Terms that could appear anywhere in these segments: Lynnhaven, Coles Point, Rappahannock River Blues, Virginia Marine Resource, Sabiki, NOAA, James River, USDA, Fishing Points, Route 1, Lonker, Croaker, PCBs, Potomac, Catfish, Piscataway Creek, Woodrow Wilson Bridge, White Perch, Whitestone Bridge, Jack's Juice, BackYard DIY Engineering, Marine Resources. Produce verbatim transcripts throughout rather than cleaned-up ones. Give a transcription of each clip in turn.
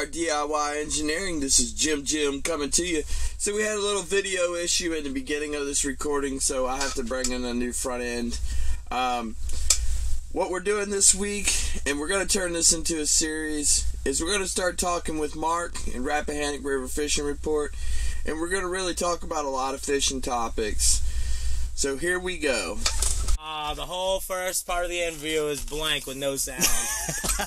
Our D I Y Engineering. This is Jim Jim coming to you. So we had a little video issue in the beginning of this recording, so I have to bring in a new front end. Um, what we're doing this week, and we're going to turn this into a series, is we're going to start talking with Mark and Rappahannock River Fishing Report, and we're going to really talk about a lot of fishing topics. So here we go. Ah, uh, the whole first part of the interview is blank with no sound.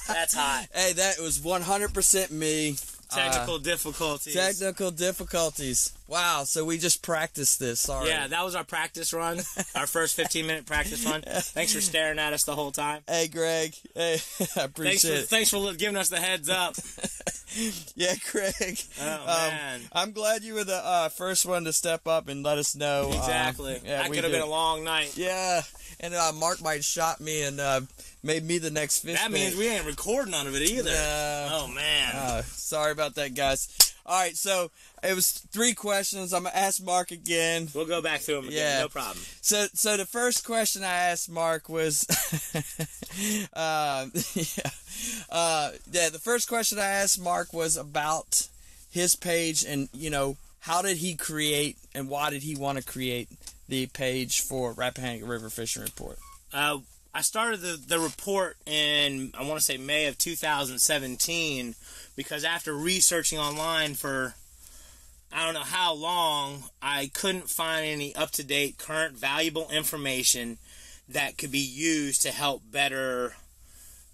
That's hot. Hey, that was one hundred percent me. Technical uh, difficulties. Technical difficulties. Wow, so we just practiced this. Sorry. Yeah, that was our practice run, our first fifteen-minute practice run. Thanks for staring at us the whole time. Hey, Greg. Hey, I appreciate thanks for, it. Thanks for giving us the heads up. Yeah, Greg. Oh, man. Um, I'm glad you were the uh, first one to step up and let us know. Exactly. Uh, yeah, that could have been a long night. Yeah, and uh, Mark might have shot me and... Uh, made me the next fish. That means we ain't record none of it either. No. Oh, man. Uh, sorry about that, guys. All right, so it was three questions. I'm going to ask Mark again. We'll go back to him again. Yeah. No problem. So so the first question I asked Mark was... uh, yeah. Uh, yeah, the first question I asked Mark was about his page and, you know, how did he create and why did he want to create the page for Rappahannock River Fishing Report? Uh I started the, the report in, I want to say, May of two thousand seventeen, because after researching online for I don't know how long, I couldn't find any up-to-date, current, valuable information that could be used to help better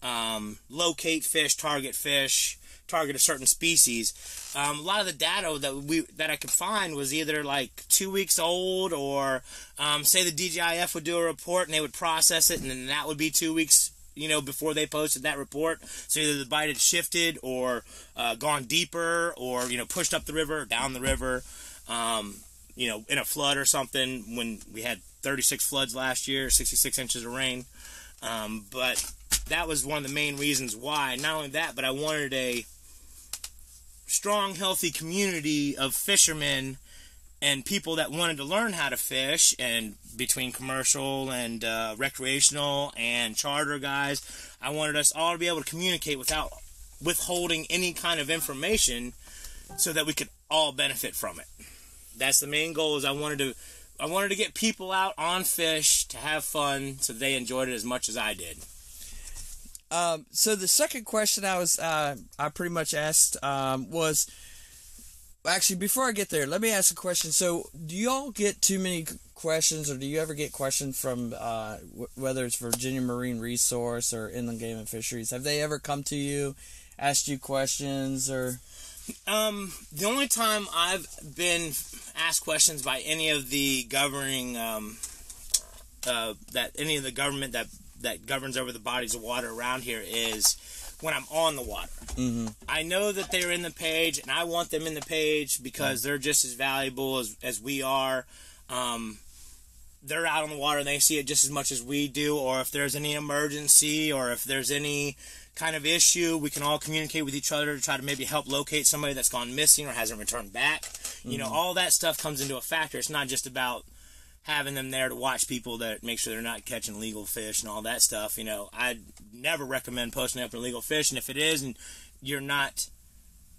um, locate fish, target fish, target a certain species. Um, a lot of the data that we that I could find was either like two weeks old, or um, say the D G I F would do a report and they would process it, and then that would be two weeks, you know, before they posted that report. So either the bite had shifted, or uh, gone deeper, or you know, pushed up the river, or down the river, um, you know, in a flood or something. When we had thirty-six floods last year, sixty-six inches of rain, um, but that was one of the main reasons why. Not only that, but I wanted a strong, healthy community of fishermen and people that wanted to learn how to fish, and between commercial and uh, recreational and charter guys, I wanted us all to be able to communicate without withholding any kind of information, so that we could all benefit from it. That's the main goal. Is I wanted to I wanted to get people out on fish to have fun, so they enjoyed it as much as I did. Um, so the second question I was, uh, I pretty much asked, um, was, actually, before I get there, let me ask a question. So do y'all get too many questions, or do you ever get questions from, uh, w whether it's Virginia Marine Resource or Inland Game and Fisheries? Have they ever come to you, asked you questions, or? Um, the only time I've been asked questions by any of the governing, um, uh, that any of the government that that governs over the bodies of water around here is when I'm on the water. Mm-hmm. I know that they're in the page, and I want them in the page because they're just as valuable as, as we are. Um, they're out on the water, and they see it just as much as we do, or if there's any emergency, or if there's any kind of issue, we can all communicate with each other to try to maybe help locate somebody that's gone missing or hasn't returned back. Mm-hmm. You know, all that stuff comes into a factor. It's not just about having them there to watch people, that make sure they're not catching illegal fish and all that stuff. You know, I'd never recommend posting up illegal fish, and if it is and you're not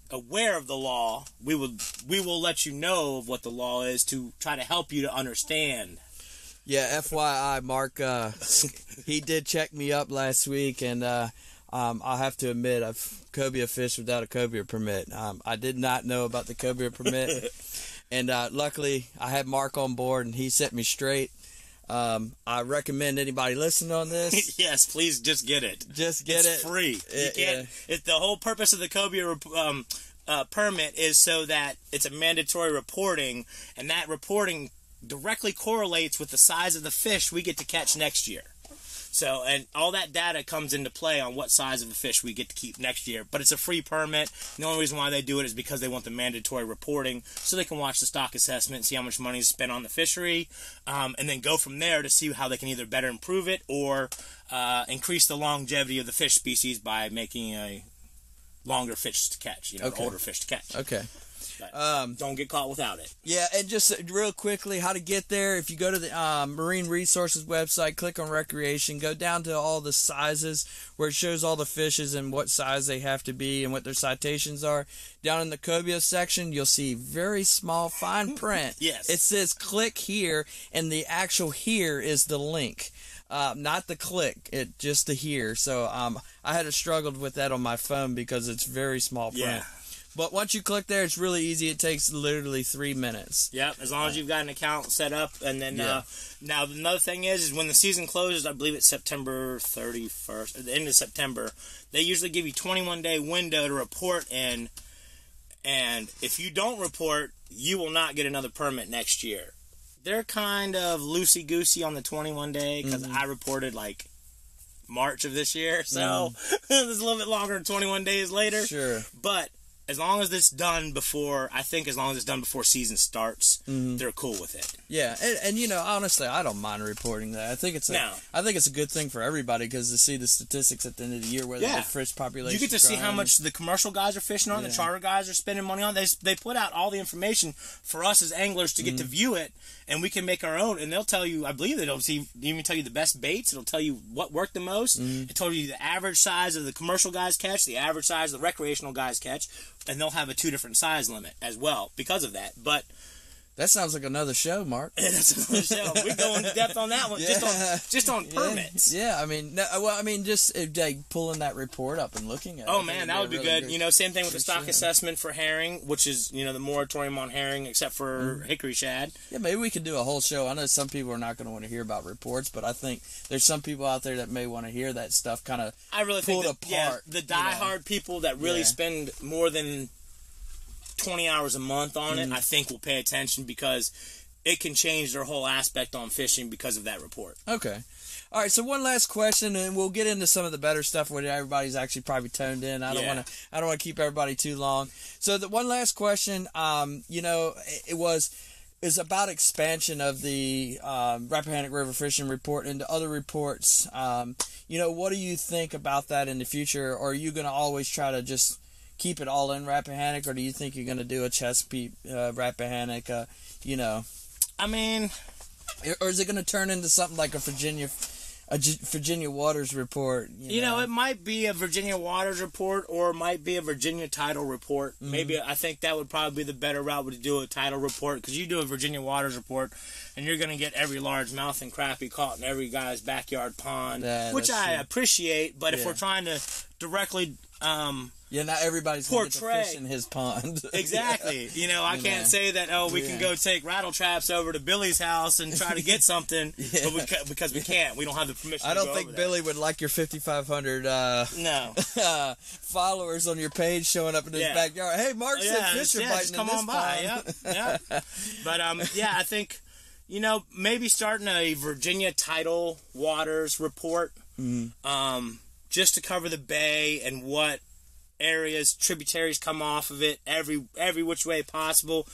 aware of the law, we will we will let you know of what the law is to try to help you to understand. Yeah, F Y I, Mark, uh, he did check me up last week, and uh, um, I'll have to admit I've cobia fished without a cobia permit. Um, I did not know about the cobia permit. And uh, luckily, I had Mark on board, and he set me straight. Um, I recommend anybody listening on this. Yes, please just get it. Just get it's it. It's free. It, you can't, yeah. it, the whole purpose of the cobia um, uh, permit is so that it's a mandatory reporting, and that reporting directly correlates with the size of the fish we get to catch next year. So, and all that data comes into play on what size of the fish we get to keep next year. But it's a free permit. The only reason why they do it is because they want the mandatory reporting, so they can watch the stock assessment and see how much money is spent on the fishery, um, and then go from there to see how they can either better improve it or uh, increase the longevity of the fish species by making a longer fish to catch, you know, okay. older fish to catch. Okay. Um, Don't get caught without it. Yeah, and just real quickly, how to get there. If you go to the um, Marine Resources website, click on Recreation, go down to all the sizes where it shows all the fishes and what size they have to be and what their citations are. Down in the Cobia section, you'll see very small fine print. Yes. It says click here, and the actual here is the link. Uh, not the click, it just the here. So um, I had struggled with that on my phone because it's very small print. Yeah. But once you click there, it's really easy. It takes literally three minutes. Yep, as long as you've got an account set up. And then yeah. uh, now another thing is, is when the season closes, I believe it's September thirty-first, at the end of September, they usually give you a twenty-one day window to report in. And if you don't report, you will not get another permit next year. They're kind of loosey-goosey on the twenty-one day because mm-hmm. I reported like March of this year. So mm-hmm. It's a little bit longer than twenty-one days later. Sure. But as long as it's done before, I think as long as it's done before season starts, mm-hmm. they're cool with it. Yeah, and, and you know, honestly, I don't mind reporting that. I think it's a, no. I think it's a good thing for everybody because to see the statistics at the end of the year where yeah. the fish population. You get to see how much the commercial guys are fishing on, yeah. the charter guys are spending money on. They they put out all the information for us as anglers to get mm-hmm. to view it, and we can make our own. And they'll tell you, I believe they'll even tell you the best baits. It'll tell you what worked the most. Mm-hmm. It told you the average size of the commercial guys catch, the average size of the recreational guys catch. And they'll have a two different size limit as well because of that. But that sounds like another show, Mark. That's another show. We go into depth on that one, yeah. just on just on yeah. permits. Yeah, I mean, no, well, I mean, just like, pulling that report up and looking at. Oh, it. Oh man, that would be really good. good. You know, same thing with the stock assessment for herring, which is you know the moratorium on herring, except for mm. hickory shad. Yeah, maybe we could do a whole show. I know some people are not going to want to hear about reports, but I think there's some people out there that may want to hear that stuff. Kind of, I really pulled think that, apart. Yeah, the diehard you know? people that really yeah. spend more than twenty hours a month on it, mm-hmm. I think will pay attention because it can change their whole aspect on fishing because of that report. Okay. All right, so one last question, and we'll get into some of the better stuff where everybody's actually probably tuned in. I don't yeah. want to I don't want to keep everybody too long. So the one last question, um, you know, it, it was is about expansion of the um, Rappahannock River Fishing Report into other reports. Um, you know, what do you think about that in the future? Or are you going to always try to just keep it all in Rappahannock, or do you think you're going to do a Chesapeake, uh, Rappahannock, uh, you know? I mean, or is it going to turn into something like a Virginia, a G- Virginia Waters report? You, you know? know, it might be a Virginia Waters report, or it might be a Virginia Tidal report. Mm-hmm. Maybe I think that would probably be the better route to do a tidal report, because you do a Virginia Waters report, and you're going to get every largemouth and crappie caught in every guy's backyard pond, yeah, which I true. appreciate. But yeah. if we're trying to directly Um, yeah, not everybody's going to fish in his pond. Exactly. You know, I you can't know. say that, oh, we yeah. can go take rattle traps over to Billy's house and try to get something, yeah. but we ca- because we can't. We don't have the permission I to I don't go think over Billy there. would like your fifty-five hundred uh, no. uh, followers on your page showing up in his yeah. backyard. Hey, Mark oh, yeah, said fish are yeah, biting in this pond. Yeah, yeah. But, um, yeah, I think, you know, maybe starting a Virginia Tidal Waters report mm. um, just to cover the bay and what areas, tributaries come off of it every every which way possible,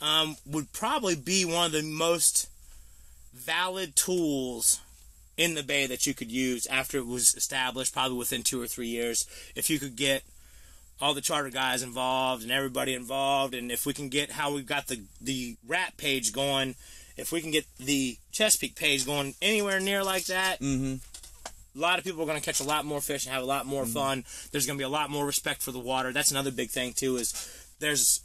um, would probably be one of the most valid tools in the bay that you could use after it was established, probably within two or three years. If you could get all the charter guys involved and everybody involved, and if we can get how we've got the, the rat page going, if we can get the Chesapeake page going anywhere near like that, mm-hmm. a lot of people are going to catch a lot more fish and have a lot more mm-hmm. fun. There's going to be a lot more respect for the water. That's another big thing, too, is there's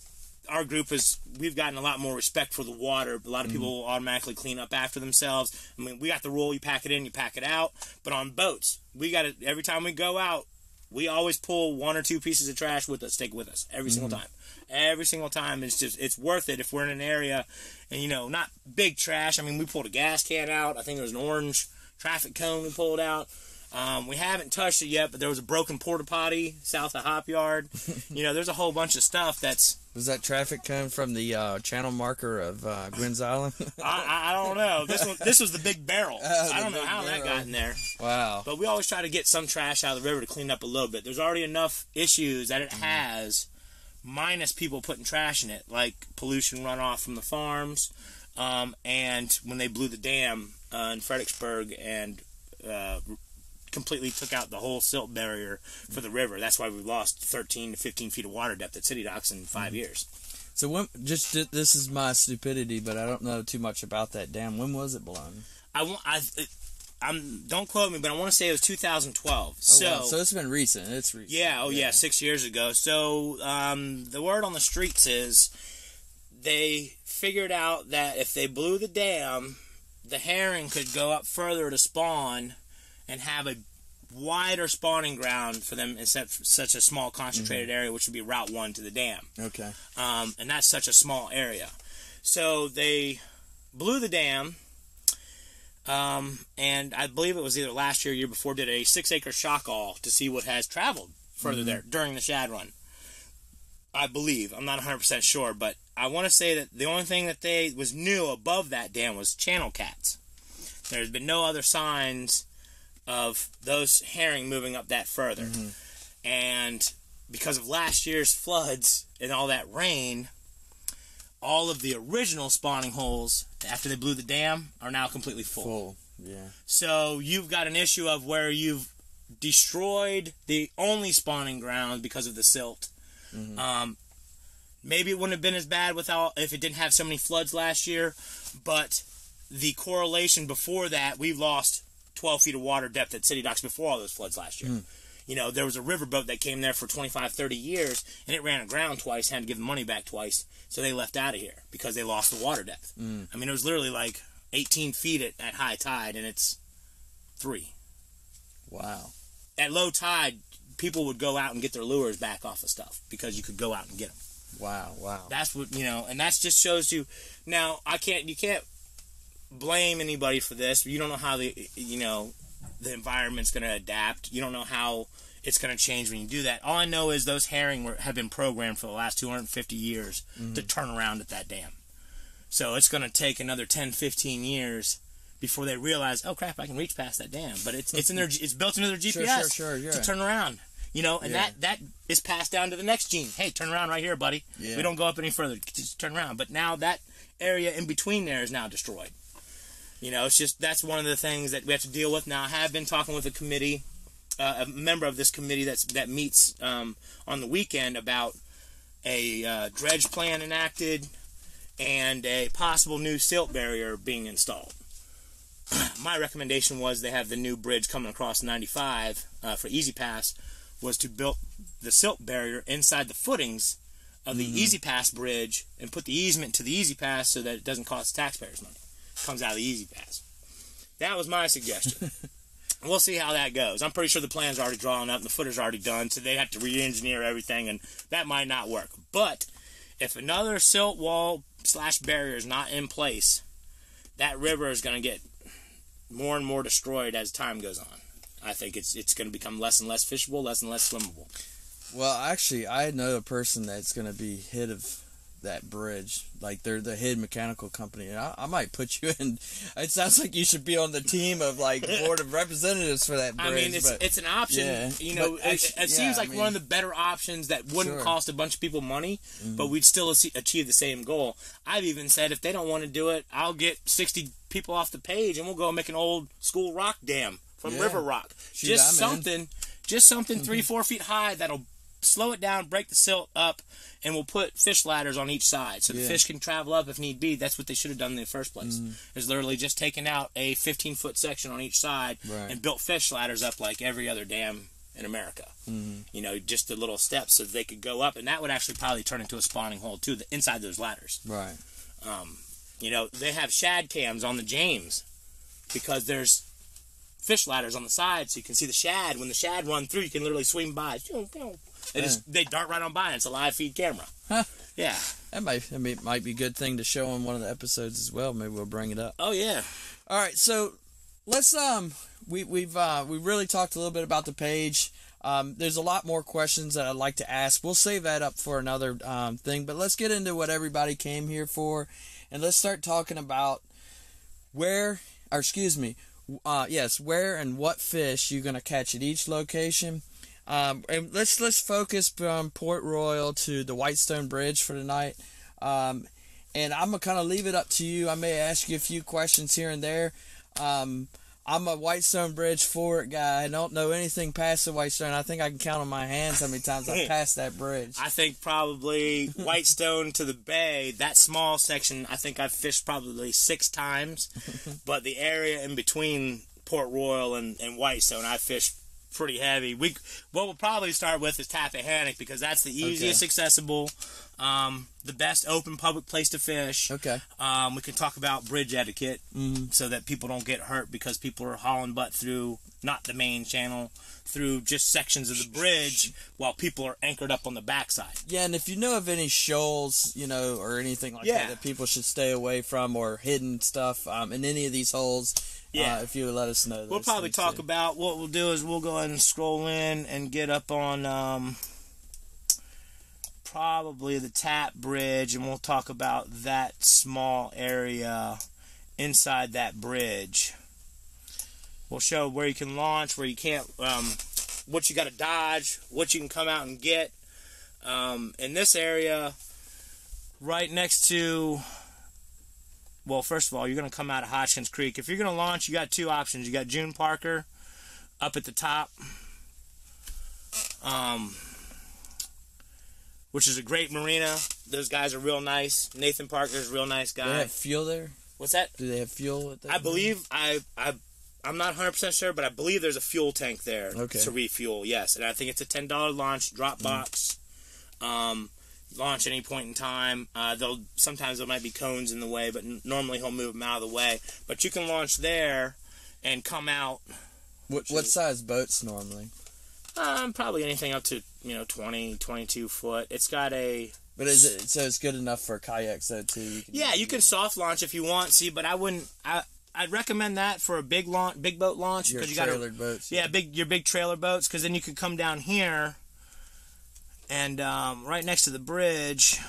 our group is we've gotten a lot more respect for the water. A lot of mm-hmm. people will automatically clean up after themselves. I mean, we got the rule, you pack it in, you pack it out. But on boats, we got to, every time we go out, we always pull one or two pieces of trash with us, take with us every mm-hmm. single time. Every single time, it's just it's worth it if we're in an area and, you know, not big trash. I mean, we pulled a gas can out. I think there was an orange traffic cone we pulled out. Um, we haven't touched it yet, but there was a broken porta potty south of Hop Yard. You know, there's a whole bunch of stuff that's. Was that traffic cone from the uh, channel marker of uh, Gwen's Island? I, I don't know. This one, this was the big barrel. Uh, I don't know how barrel. that got in there. Wow. But we always try to get some trash out of the river to clean up a little bit. There's already enough issues that it mm. has, minus people putting trash in it, like pollution runoff from the farms, um, and when they blew the dam Uh, in Fredericksburg and uh, completely took out the whole silt barrier for the river. That's why we lost thirteen to fifteen feet of water depth at city docks in five years. So when, just this is my stupidity, but I don't know too much about that dam. When was it blown? I want. I, I'm. Don't quote me, but I want to say it was two thousand twelve. Oh, so, wow. So it's been recent. It's recent. Yeah. Oh yeah. yeah, six years ago. So um, the word on the streets is they figured out that if they blew the dam, the herring could go up further to spawn and have a wider spawning ground for them in such a small concentrated mm-hmm. area, which would be Route one to the dam. Okay. Um, and that's such a small area. So they blew the dam, um, and I believe it was either last year or year before, did a six-acre shock all to see what has traveled further mm-hmm. there during the shad run. I believe. I'm not one hundred percent sure, but I want to say that the only thing that they was new above that dam was channel cats. There's been no other signs of those herring moving up that further. Mm-hmm. And because of last year's floods and all that rain, all of the original spawning holes, after they blew the dam, are now completely full. Full, yeah. So you've got an issue of where you've destroyed the only spawning ground because of the silt. Mm-hmm. Um, maybe it wouldn't have been as bad without if it didn't have so many floods last year, but the correlation before that, we lost twelve feet of water depth at city docks before all those floods last year. Mm. You know, there was a riverboat that came there for twenty-five, thirty years, and it ran aground twice, had to give the money back twice, so they left out of here because they lost the water depth. Mm. I mean, it was literally like eighteen feet at, at high tide, and it's three. Wow. At low tide, people would go out and get their lures back off of stuff because you could go out and get them. Wow, wow. That's what, you know, and that just shows you. Now, I can't, you can't blame anybody for this. You don't know how the, you know, the environment's going to adapt. You don't know how it's going to change when you do that. All I know is those herring were, have been programmed for the last two hundred fifty years mm-hmm. to turn around at that dam. So it's going to take another ten, fifteen years before they realize, oh crap, I can reach past that dam. But it's it's in their it's built into their G P S sure, sure, sure, yeah. to turn around. You know, and yeah. that that is passed down to the next gene. Hey, turn around right here, buddy. Yeah. We don't go up any further. Just turn around. But now that area in between there is now destroyed. You know, it's just that's one of the things that we have to deal with now. I have been talking with a committee, uh, a member of this committee that's that meets um, on the weekend about a uh, dredge plan enacted and a possible new silt barrier being installed. My recommendation was they have the new bridge coming across ninety-five uh, for Easy Pass was to build the silt barrier inside the footings of the mm-hmm. Easy Pass bridge and put the easement to the Easy Pass so that it doesn't cost taxpayers money. It comes out of the Easy Pass. That was my suggestion. We'll see how that goes. I'm pretty sure the plan's already drawn up and the footer's already done, so they have to re-engineer everything, and that might not work. But if another silt wall slash barrier is not in place, that river is going to get more and more destroyed as time goes on. I think it's it's going to become less and less fishable, less and less swimmable. Well, actually, I know a person that's going to be head of that bridge. Like, they're the head mechanical company. And I, I might put you in. It sounds like you should be on the team of, like, board of representatives for that bridge. I mean, it's, but, it's an option. Yeah, you know, it, actually, it, it yeah, seems like I mean, one of the better options that wouldn't sure. cost a bunch of people money, mm-hmm. but we'd still achieve the same goal. I've even said if they don't want to do it, I'll get sixty people off the page and we'll go make an old school rock dam. From yeah. River Rock. Shoot, just I'm something in. just something mm-hmm. three, four feet high that'll slow it down, break the silt up, and we'll put fish ladders on each side so yeah. the fish can travel up if need be. That's what they should have done in the first place. Mm-hmm. Is literally just taken out a fifteen foot section on each side right. and built fish ladders up like every other dam in America. Mm-hmm. You know, just the little steps so they could go up, and that would actually probably turn into a spawning hole too, the inside those ladders. Right. Um, you know, they have shad cams on the James because there's fish ladders on the side so you can see the shad. When the shad run through, you can literally swim by. They just they dart right on by, and it's a live feed camera. Huh. Yeah. That might, I mean, might be a good thing to show on one of the episodes as well. Maybe we'll bring it up. Oh, yeah. All right, so let's, um, we, we've, uh, we really talked a little bit about the page. Um, there's a lot more questions that I'd like to ask. We'll save that up for another um, thing, but let's get into what everybody came here for, and let's start talking about where, or excuse me, Uh, yes, where and what fish you're going to catch at each location. Um, and let's let's focus from Port Royal to the Whitestone Bridge for tonight. Um, and I'm going to kind of leave it up to you. I may ask you a few questions here and there. Um, I'm a Whitestone Bridge forward guy. I don't know anything past the Whitestone. I think I can count on my hands how many times I passed that bridge. I think probably Whitestone to the bay, that small section, I think I've fished probably six times. But the area in between Port Royal and, and Whitestone, I fished pretty heavy. We What we'll probably start with is Tappahannock because that's the easiest okay. accessible, um, the best open public place to fish. Okay. Um, we can talk about bridge etiquette mm-hmm. so that people don't get hurt because people are hauling butt through, not the main channel, through just sections of the bridge while people are anchored up on the backside. Yeah, and if you know of any shoals, you know, or anything like yeah. that that people should stay away from or hidden stuff um, in any of these holes, yeah. uh, if you would let us know. We'll probably talk too. about what we'll do is we'll go ahead and scroll in and get up on... Um, probably the Tap Bridge, and we'll talk about that small area inside that bridge. We'll show where you can launch, where you can't, um, what you got to dodge, what you can come out and get. Um, in this area, right next to, well, first of all, you're going to come out of Hodgkins Creek. If you're going to launch, you got two options. You got June Parker up at the top. Um... Which is a great marina. Those guys are real nice. Nathan Parker's a real nice guy. Do they have fuel there? What's that? Do they have fuel at that? I marina? believe I I I'm not one hundred percent sure, but I believe there's a fuel tank there okay. to refuel. Yes, and I think it's a ten dollar launch drop box. Mm. Um, launch at any point in time. Uh, they'll sometimes there might be cones in the way, but normally he'll move them out of the way. But you can launch there and come out. What what is, size boats normally? Um, probably anything up to, you know, twenty, twenty-two foot. It's got a... But is it... So it's good enough for kayaks, though, too? You can, yeah, you can soft launch if you want, see, but I wouldn't... I, I'd recommend that for a big launch, big boat launch. Your you trailer gotta, boats. Yeah, yeah, big your big trailer boats, because then you could come down here and um, right next to the bridge,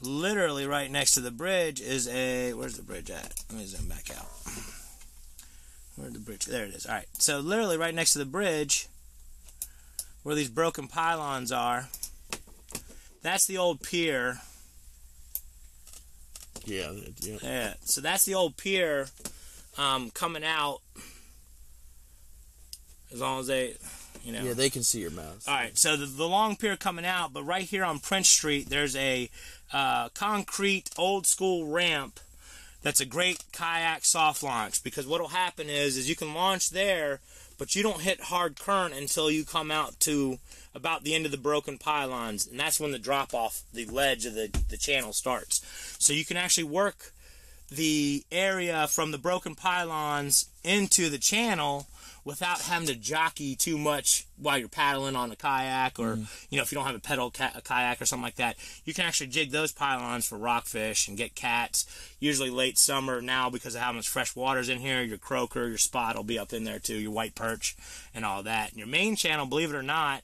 literally right next to the bridge is a... Where's the bridge at? Let me zoom back out. Where's the bridge? There it is. All right. So literally right next to the bridge, where these broken pylons are, that's the old pier. Yeah. Yeah. yeah. So that's the old pier um, coming out. As long as they, you know. Yeah, they can see your mouth. All right. So the, the long pier coming out, but right here on Prince Street, there's a uh, concrete old school ramp. That's a great kayak soft launch because what'll happen is is you can launch there, but you don't hit hard current until you come out to about the end of the broken pylons, and that's when the drop off, the ledge of the, the channel starts. So you can actually work the area from the broken pylons into the channel without having to jockey too much while you're paddling on a kayak or, mm. you know, if you don't have a pedal ca a kayak or something like that, you can actually jig those pylons for rockfish and get cats, usually late summer now because of how much fresh water's in here. Your croaker, your spot will be up in there too, your white perch and all that. And your main channel, believe it or not,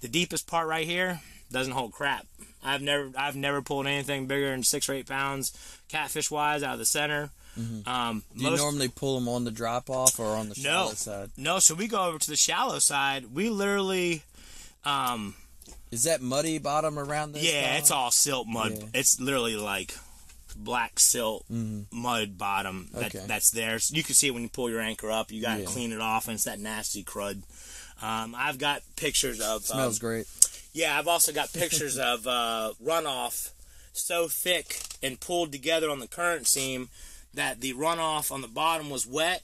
the deepest part right here doesn't hold crap. I've never I've never pulled anything bigger than six or eight pounds catfish-wise out of the center. Mm-hmm. um, Do you most, normally pull them on the drop-off or on the shallow no, side? No, so we go over to the shallow side. We literally... Um, Is that muddy bottom around this? Yeah, bottom? It's all silt mud. Yeah. It's literally like black silt mm-hmm. mud bottom that, okay. that's there. So you can see it when you pull your anchor up. You got to yeah. clean it off, and it's that nasty crud. Um, I've got pictures of... It smells um, great. Yeah, I've also got pictures of uh, runoff so thick and pulled together on the current seam that the runoff on the bottom was wet,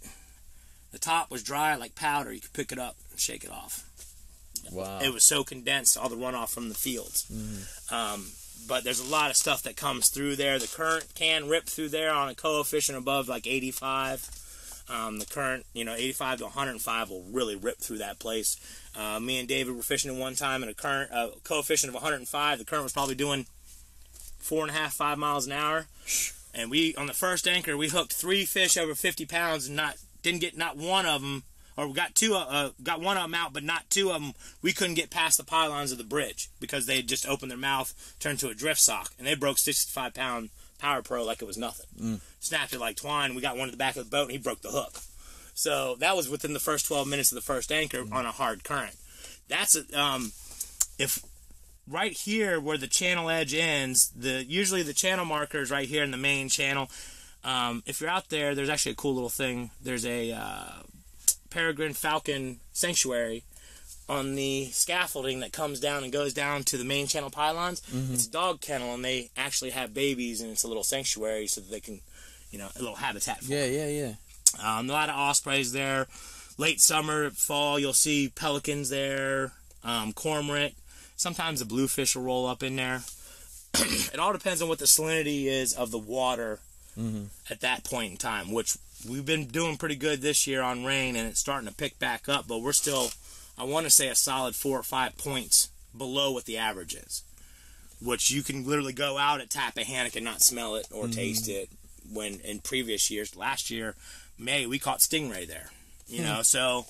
the top was dry like powder. You could pick it up and shake it off. Wow. It was so condensed, all the runoff from the fields. Mm-hmm. Um, but there's a lot of stuff that comes through there. The current can rip through there on a coefficient above like eighty-five. Um, the current, you know, eighty-five to a hundred and five will really rip through that place. Uh, me and David were fishing at one time, and a current uh, coefficient of a hundred and five. The current was probably doing four and a half, five miles an hour. And we, on the first anchor, we hooked three fish over fifty pounds, and not didn't get not one of them, or we got two, uh, got one of them out, but not two of them. We couldn't get past the pylons of the bridge because they just opened their mouth, turned to a drift sock, and they broke sixty-five pound Power Pro like it was nothing. Mm. Snapped it like twine. We got one at the back of the boat, and he broke the hook. So that was within the first twelve minutes of the first anchor mm. on a hard current. That's a, um, if. Right here where the channel edge ends, the usually the channel marker is right here in the main channel. Um, if you're out there, there's actually a cool little thing. There's a uh, peregrine falcon sanctuary on the scaffolding that comes down and goes down to the main channel pylons. Mm-hmm. It's a dog kennel, and they actually have babies, and it's a little sanctuary so that they can, you know, a little habitat for yeah, them. Yeah, yeah, yeah. Um, a lot of ospreys there. Late summer, fall, you'll see pelicans there, um, cormorant. Sometimes the bluefish will roll up in there. It all depends on what the salinity is of the water mm-hmm. at that point in time, which we've been doing pretty good this year on rain, and it's starting to pick back up, but we're still, I want to say, a solid four or five points below what the average is, which you can literally go out at Tappahannock and not smell it or mm-hmm. taste it. When in previous years, last year, May, we caught stingray there. You know, so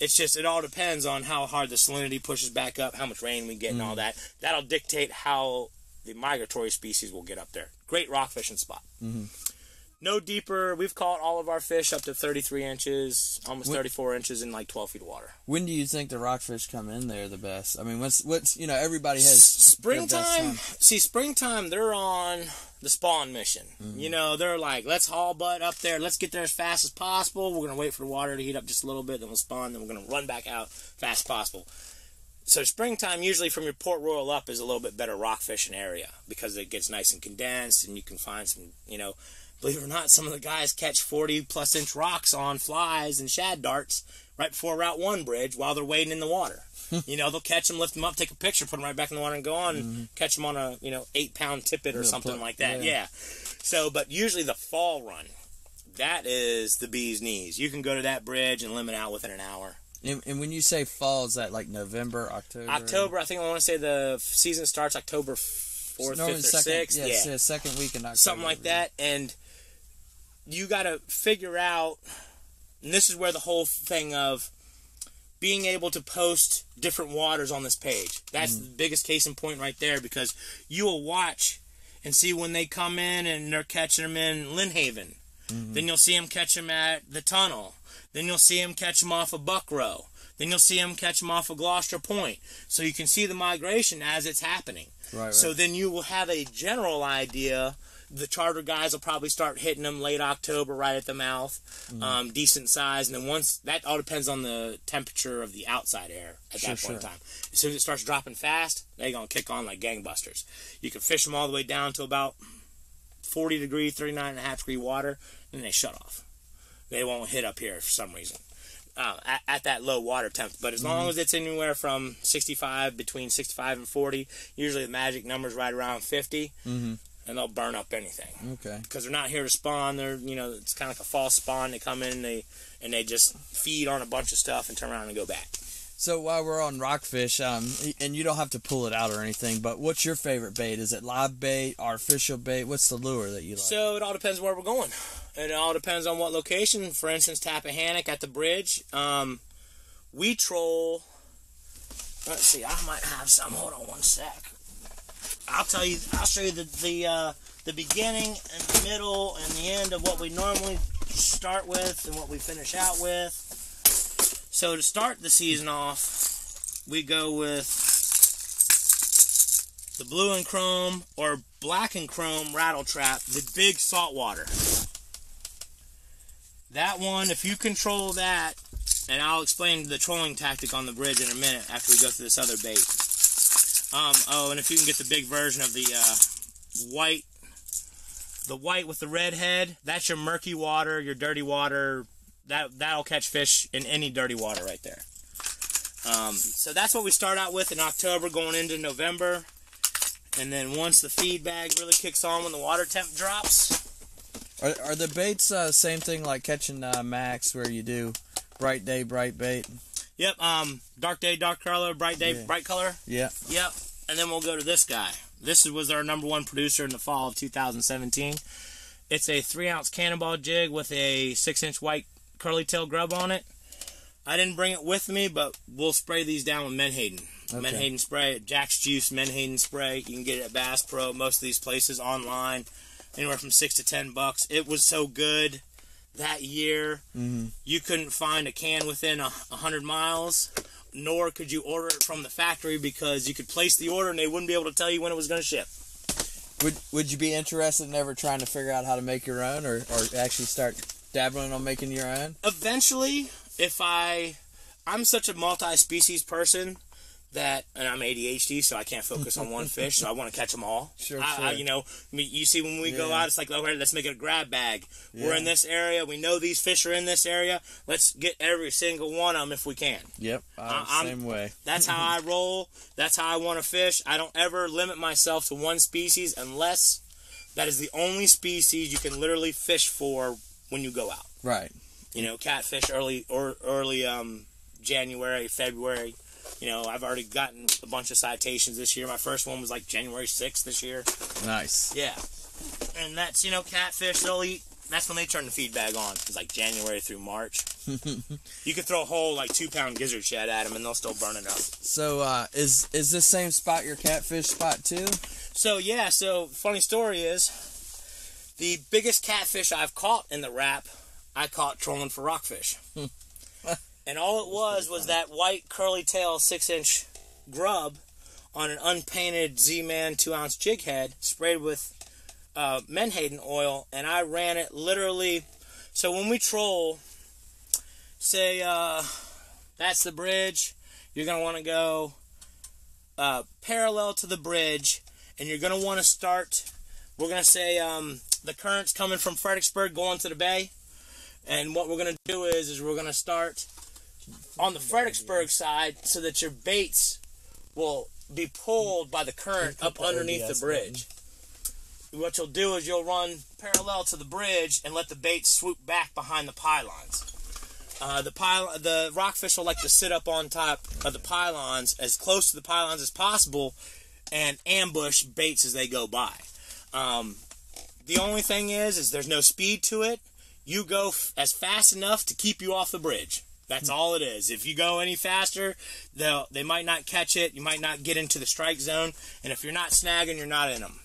it's just, it all depends on how hard the salinity pushes back up, how much rain we get, mm-hmm. and all that. That'll dictate how the migratory species will get up there. Great rockfish and spot. Mm-hmm. No deeper. We've caught all of our fish up to thirty-three inches, almost when, thirty-four inches in like twelve feet of water. When do you think the rockfish come in there the best? I mean, what's, what's you know, everybody has... Springtime. See, springtime, they're on the spawn mission. Mm-hmm. You know, they're like, let's haul butt up there. Let's get there as fast as possible. We're going to wait for the water to heat up just a little bit, then we'll spawn, then we're going to run back out fast as possible. So springtime, usually from your Port Royal up, is a little bit better rockfishing area because it gets nice and condensed, and you can find some, you know... Believe it or not, some of the guys catch forty-plus inch rocks on flies and shad darts right before Route one bridge while they're wading in the water. You know, they'll catch them, lift them up, take a picture, put them right back in the water, and go on mm-hmm. and catch them on a, you know, eight-pound tippet or Real something put, like that. Yeah. yeah. So, but usually the fall run, that is the bee's knees. You can go to that bridge and limit out within an hour. And, and when you say fall, is that like November, October? October. I think I want to say the season starts October fourth, fifth, or sixth. Yeah, yeah. yeah, second week in October. Something like that, and... You got to figure out, and this is where the whole thing of being able to post different waters on this page. That's mm-hmm. the biggest case in point right there, because you will watch and see when they come in and they're catching them in Lynnhaven. Mm-hmm. Then you'll see them catch them at the tunnel. Then you'll see them catch them off of Buck Row. Then you'll see them catch them off of Gloucester Point. So you can see the migration as it's happening. Right, right. So then you will have a general idea. The charter guys will probably start hitting them late October, right at the mouth, mm. um, decent size. And then once, that all depends on the temperature of the outside air at sure, that point in sure. time. As soon as it starts dropping fast, they're going to kick on like gangbusters. You can fish them all the way down to about forty degree, thirty-nine and a half degree water, and they shut off. They won't hit up here for some reason uh, at, at that low water temp. But as mm. long as it's anywhere from sixty-five, between sixty-five and forty, usually the magic number's right around fifty. Mm-hmm. And they'll burn up anything. Okay. Because they're not here to spawn. They're, you know, it's kind of like a false spawn. They come in and they, and they just feed on a bunch of stuff and turn around and go back. So while we're on rockfish, um, and you don't have to pull it out or anything, but what's your favorite bait? Is it live bait, artificial bait? What's the lure that you like? So it all depends where we're going. It all depends on what location. For instance, Tappahannock at the bridge. Um, we troll. Let's see. I might have some. Hold on one sec. I'll tell you. I'll show you the the uh, the beginning and the middle and the end of what we normally start with and what we finish out with. So to start the season off, we go with the blue and chrome or black and chrome rattle trap, the big saltwater. That one, if you control that, and I'll explain the trolling tactic on the bridge in a minute after we go through this other bait. Um, oh, and if you can get the big version of the uh, white, the white with the red head, that's your murky water, your dirty water. That, that'll catch fish in any dirty water right there. Um, so that's what we start out with in October going into November. And then once the feed bag really kicks on when the water temp drops. Are, are the baits uh, same thing like catching uh, Max where you do bright day, bright bait? Yep, um, dark day, dark color, bright day, yeah. bright color. Yeah. Yep, and then we'll go to this guy. This was our number one producer in the fall of two thousand seventeen. It's a three ounce cannonball jig with a six inch white curly tail grub on it. I didn't bring it with me, but we'll spray these down with Menhaden. Okay. Menhaden spray, Jack's Juice Menhaden spray. You can get it at Bass Pro, most of these places, online, anywhere from six to ten bucks. It was so good. That year, mm-hmm. you couldn't find a can within a, a hundred miles, nor could you order it from the factory because you could place the order and they wouldn't be able to tell you when it was going to ship. Would Would you be interested in ever trying to figure out how to make your own, or, or actually start dabbling on making your own? Eventually, if I, I'm such a multi-species person that, and I'm A D H D, so I can't focus on one fish, so I want to catch them all. Sure, I, sure. I, you know, I mean, you see when we yeah. go out, it's like, okay, let's make it a grab bag. Yeah. We're in this area. We know these fish are in this area. Let's get every single one of them if we can. Yep, I'm I, same I'm, way. That's how I roll. That's how I want to fish. I don't ever limit myself to one species unless that is the only species you can literally fish for when you go out. Right. You know, catfish early, or early um, January, February. You know, I've already gotten a bunch of citations this year. My first one was like January sixth this year. Nice. Yeah. And that's, you know, catfish, they'll eat. That's when they turn the feed bag on. It's like January through March. You could throw a whole, like, two-pound gizzard shad at them, and they'll still burn it up. So, uh, is is this same spot your catfish spot, too? So, yeah. So, funny story is, the biggest catfish I've caught in the Rapp, I caught trolling for rockfish. And all it was was that white curly tail six-inch grub on an unpainted Z-Man two-ounce jig head sprayed with uh, Menhaden oil, and I ran it literally. So when we troll, say uh, that's the bridge, you're going to want to go uh, parallel to the bridge, and you're going to want to start, we're going to say um, the current's coming from Fredericksburg going to the bay, and what we're going to do is, is we're going to start on the Fredericksburg side so that your baits will be pulled by the current up underneath the bridge. What you'll do is you'll run parallel to the bridge and let the baits swoop back behind the pylons. Uh, the pylon, the rockfish will like to sit up on top of the pylons, as close to the pylons as possible, and ambush baits as they go by. Um, the only thing is, is there's no speed to it. You go f- as fast enough to keep you off the bridge. That's all it is. If you go any faster, they'll, they might not catch it. You might not get into the strike zone. And if you're not snagging, you're not in them.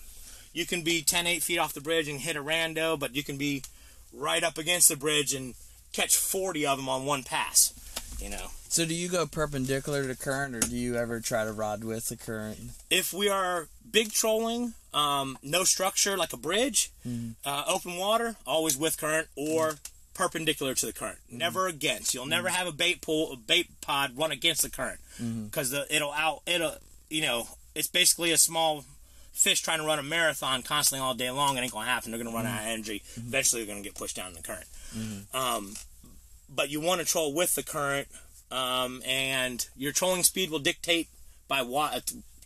You can be ten, eight feet off the bridge and hit a rando, but you can be right up against the bridge and catch forty of them on one pass, you know. So do you go perpendicular to current, or do you ever try to rod with the current? If we are big trolling, um, no structure like a bridge, mm-hmm. uh, open water, always with current, or... Mm-hmm. Perpendicular to the current, never against. You'll never have a bait pool, a bait pod run against the current, because mm-hmm. it'll out, it'll, you know, it's basically a small fish trying to run a marathon constantly all day long. It ain't gonna happen. They're gonna run mm-hmm. out of energy. Mm-hmm. Eventually, they're gonna get pushed down in the current. Mm-hmm. Um, but you want to troll with the current, um, and your trolling speed will dictate by wa-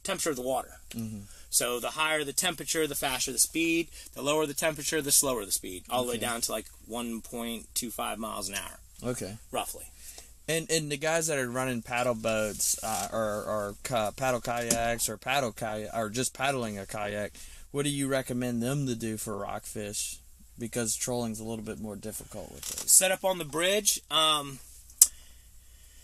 temperature of the water. Mm-hmm. So the higher the temperature, the faster the speed. The lower the temperature, the slower the speed. All okay. the way down to like one point two five miles an hour. Okay. Roughly. And and the guys that are running paddle boats uh, or, or uh, paddle kayaks or paddle kayak or just paddling a kayak, what do you recommend them to do for rockfish? Because trolling's a little bit more difficult with those. Set up on the bridge. Um,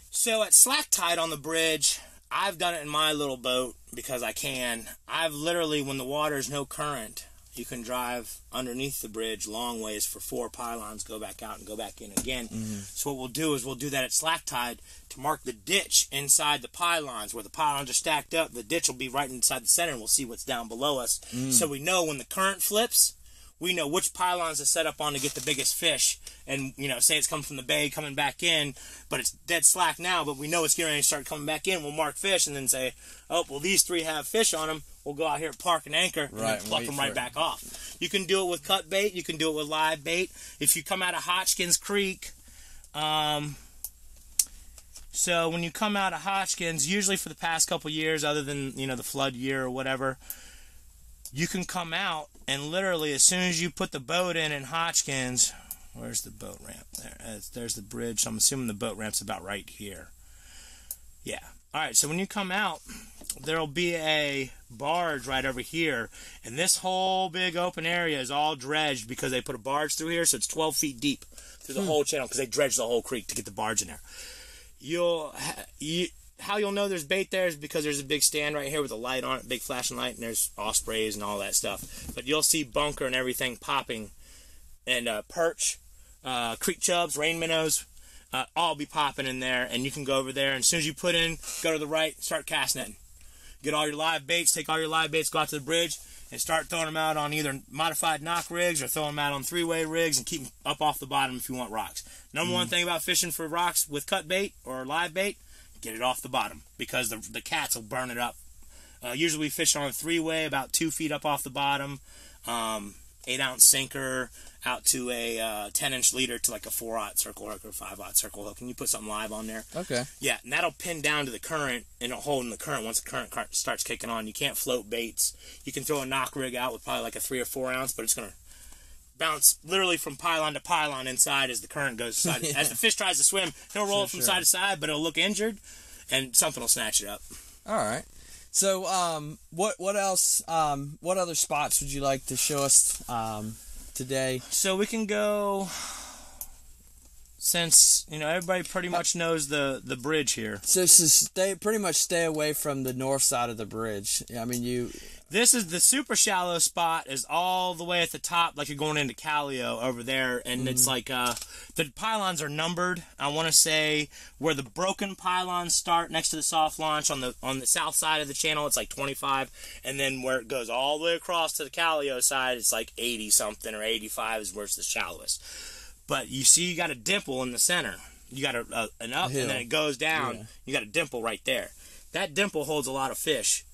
so at slack tide on the bridge, I've done it in my little boat because I can. I've literally, when the water's no current, you can drive underneath the bridge long ways for four pylons, go back out and go back in again. Mm-hmm. So what we'll do is we'll do that at slack tide to mark the ditch inside the pylons. Where the pylons are stacked up, the ditch will be right inside the center, and we'll see what's down below us. Mm. So we know when the current flips, we know which pylons to set up on to get the biggest fish. And, you know, say it's coming from the bay, coming back in, but it's dead slack now, but we know it's going to start coming back in. We'll mark fish and then say, oh, well, these three have fish on them. We'll go out here, park and anchor, and right, then pluck them right back off. You can do it with cut bait. You can do it with live bait. If you come out of Hodgkins Creek, um, so when you come out of Hodgkins, usually for the past couple years, other than, you know, the flood year or whatever, you can come out and literally as soon as you put the boat in in Hodgkins, where's the boat ramp? There, there's the bridge. So I'm assuming the boat ramp's about right here. Yeah. All right. So when you come out, there'll be a barge right over here, and this whole big open area is all dredged because they put a barge through here, so it's twelve feet deep through the hmm. whole channel because they dredged the whole creek to get the barge in there. You'll you. How you'll know there's bait there is because there's a big stand right here with a light on it, big flashing light, and there's ospreys and all that stuff. But you'll see bunker and everything popping, and uh, perch, uh, creek chubs, rain minnows, uh, all be popping in there. And you can go over there, and as soon as you put in, go to the right, start cast netting. Get all your live baits, take all your live baits, go out to the bridge. and start throwing them out on either modified knock rigs or throw them out on three-way rigs and keep them up off the bottom if you want rocks. Number mm. one thing about fishing for rocks with cut bait or live bait, get it off the bottom because the, the cats will burn it up. Uh, usually we fish on a three-way, about two feet up off the bottom, um, eight-ounce sinker out to a uh, ten-inch leader to like a four-aught circle hook or five-aught circle hook, and you put something live on there. Okay. Yeah, and that'll pin down to the current, and it'll hold in the current once the current starts kicking on. You can't float baits. You can throw a knock rig out with probably like a three or four-ounce, but it's going to bounce literally from pylon to pylon inside as the current goes side. Yeah. As the fish tries to swim, he'll roll sure, it from sure. side to side, but it'll look injured, and something will snatch it up. All right. So, um, what what else? Um, what other spots would you like to show us um, today? So we can go, since you know everybody pretty much knows the the bridge here. So, so stay pretty much stay away from the north side of the bridge. I mean, you. This is the super shallow spot. Is all the way at the top, like you're going into Calio over there, and mm. it's like uh, the pylons are numbered. I want to say where the broken pylons start next to the soft launch on the on the south side of the channel, it's like twenty-five, and then where it goes all the way across to the Calio side, it's like eighty something or eighty-five is where it's the shallowest. But you see, you got a dimple in the center. You got a, a, an up, and then it goes down. Yeah. You got a dimple right there. That dimple holds a lot of fish.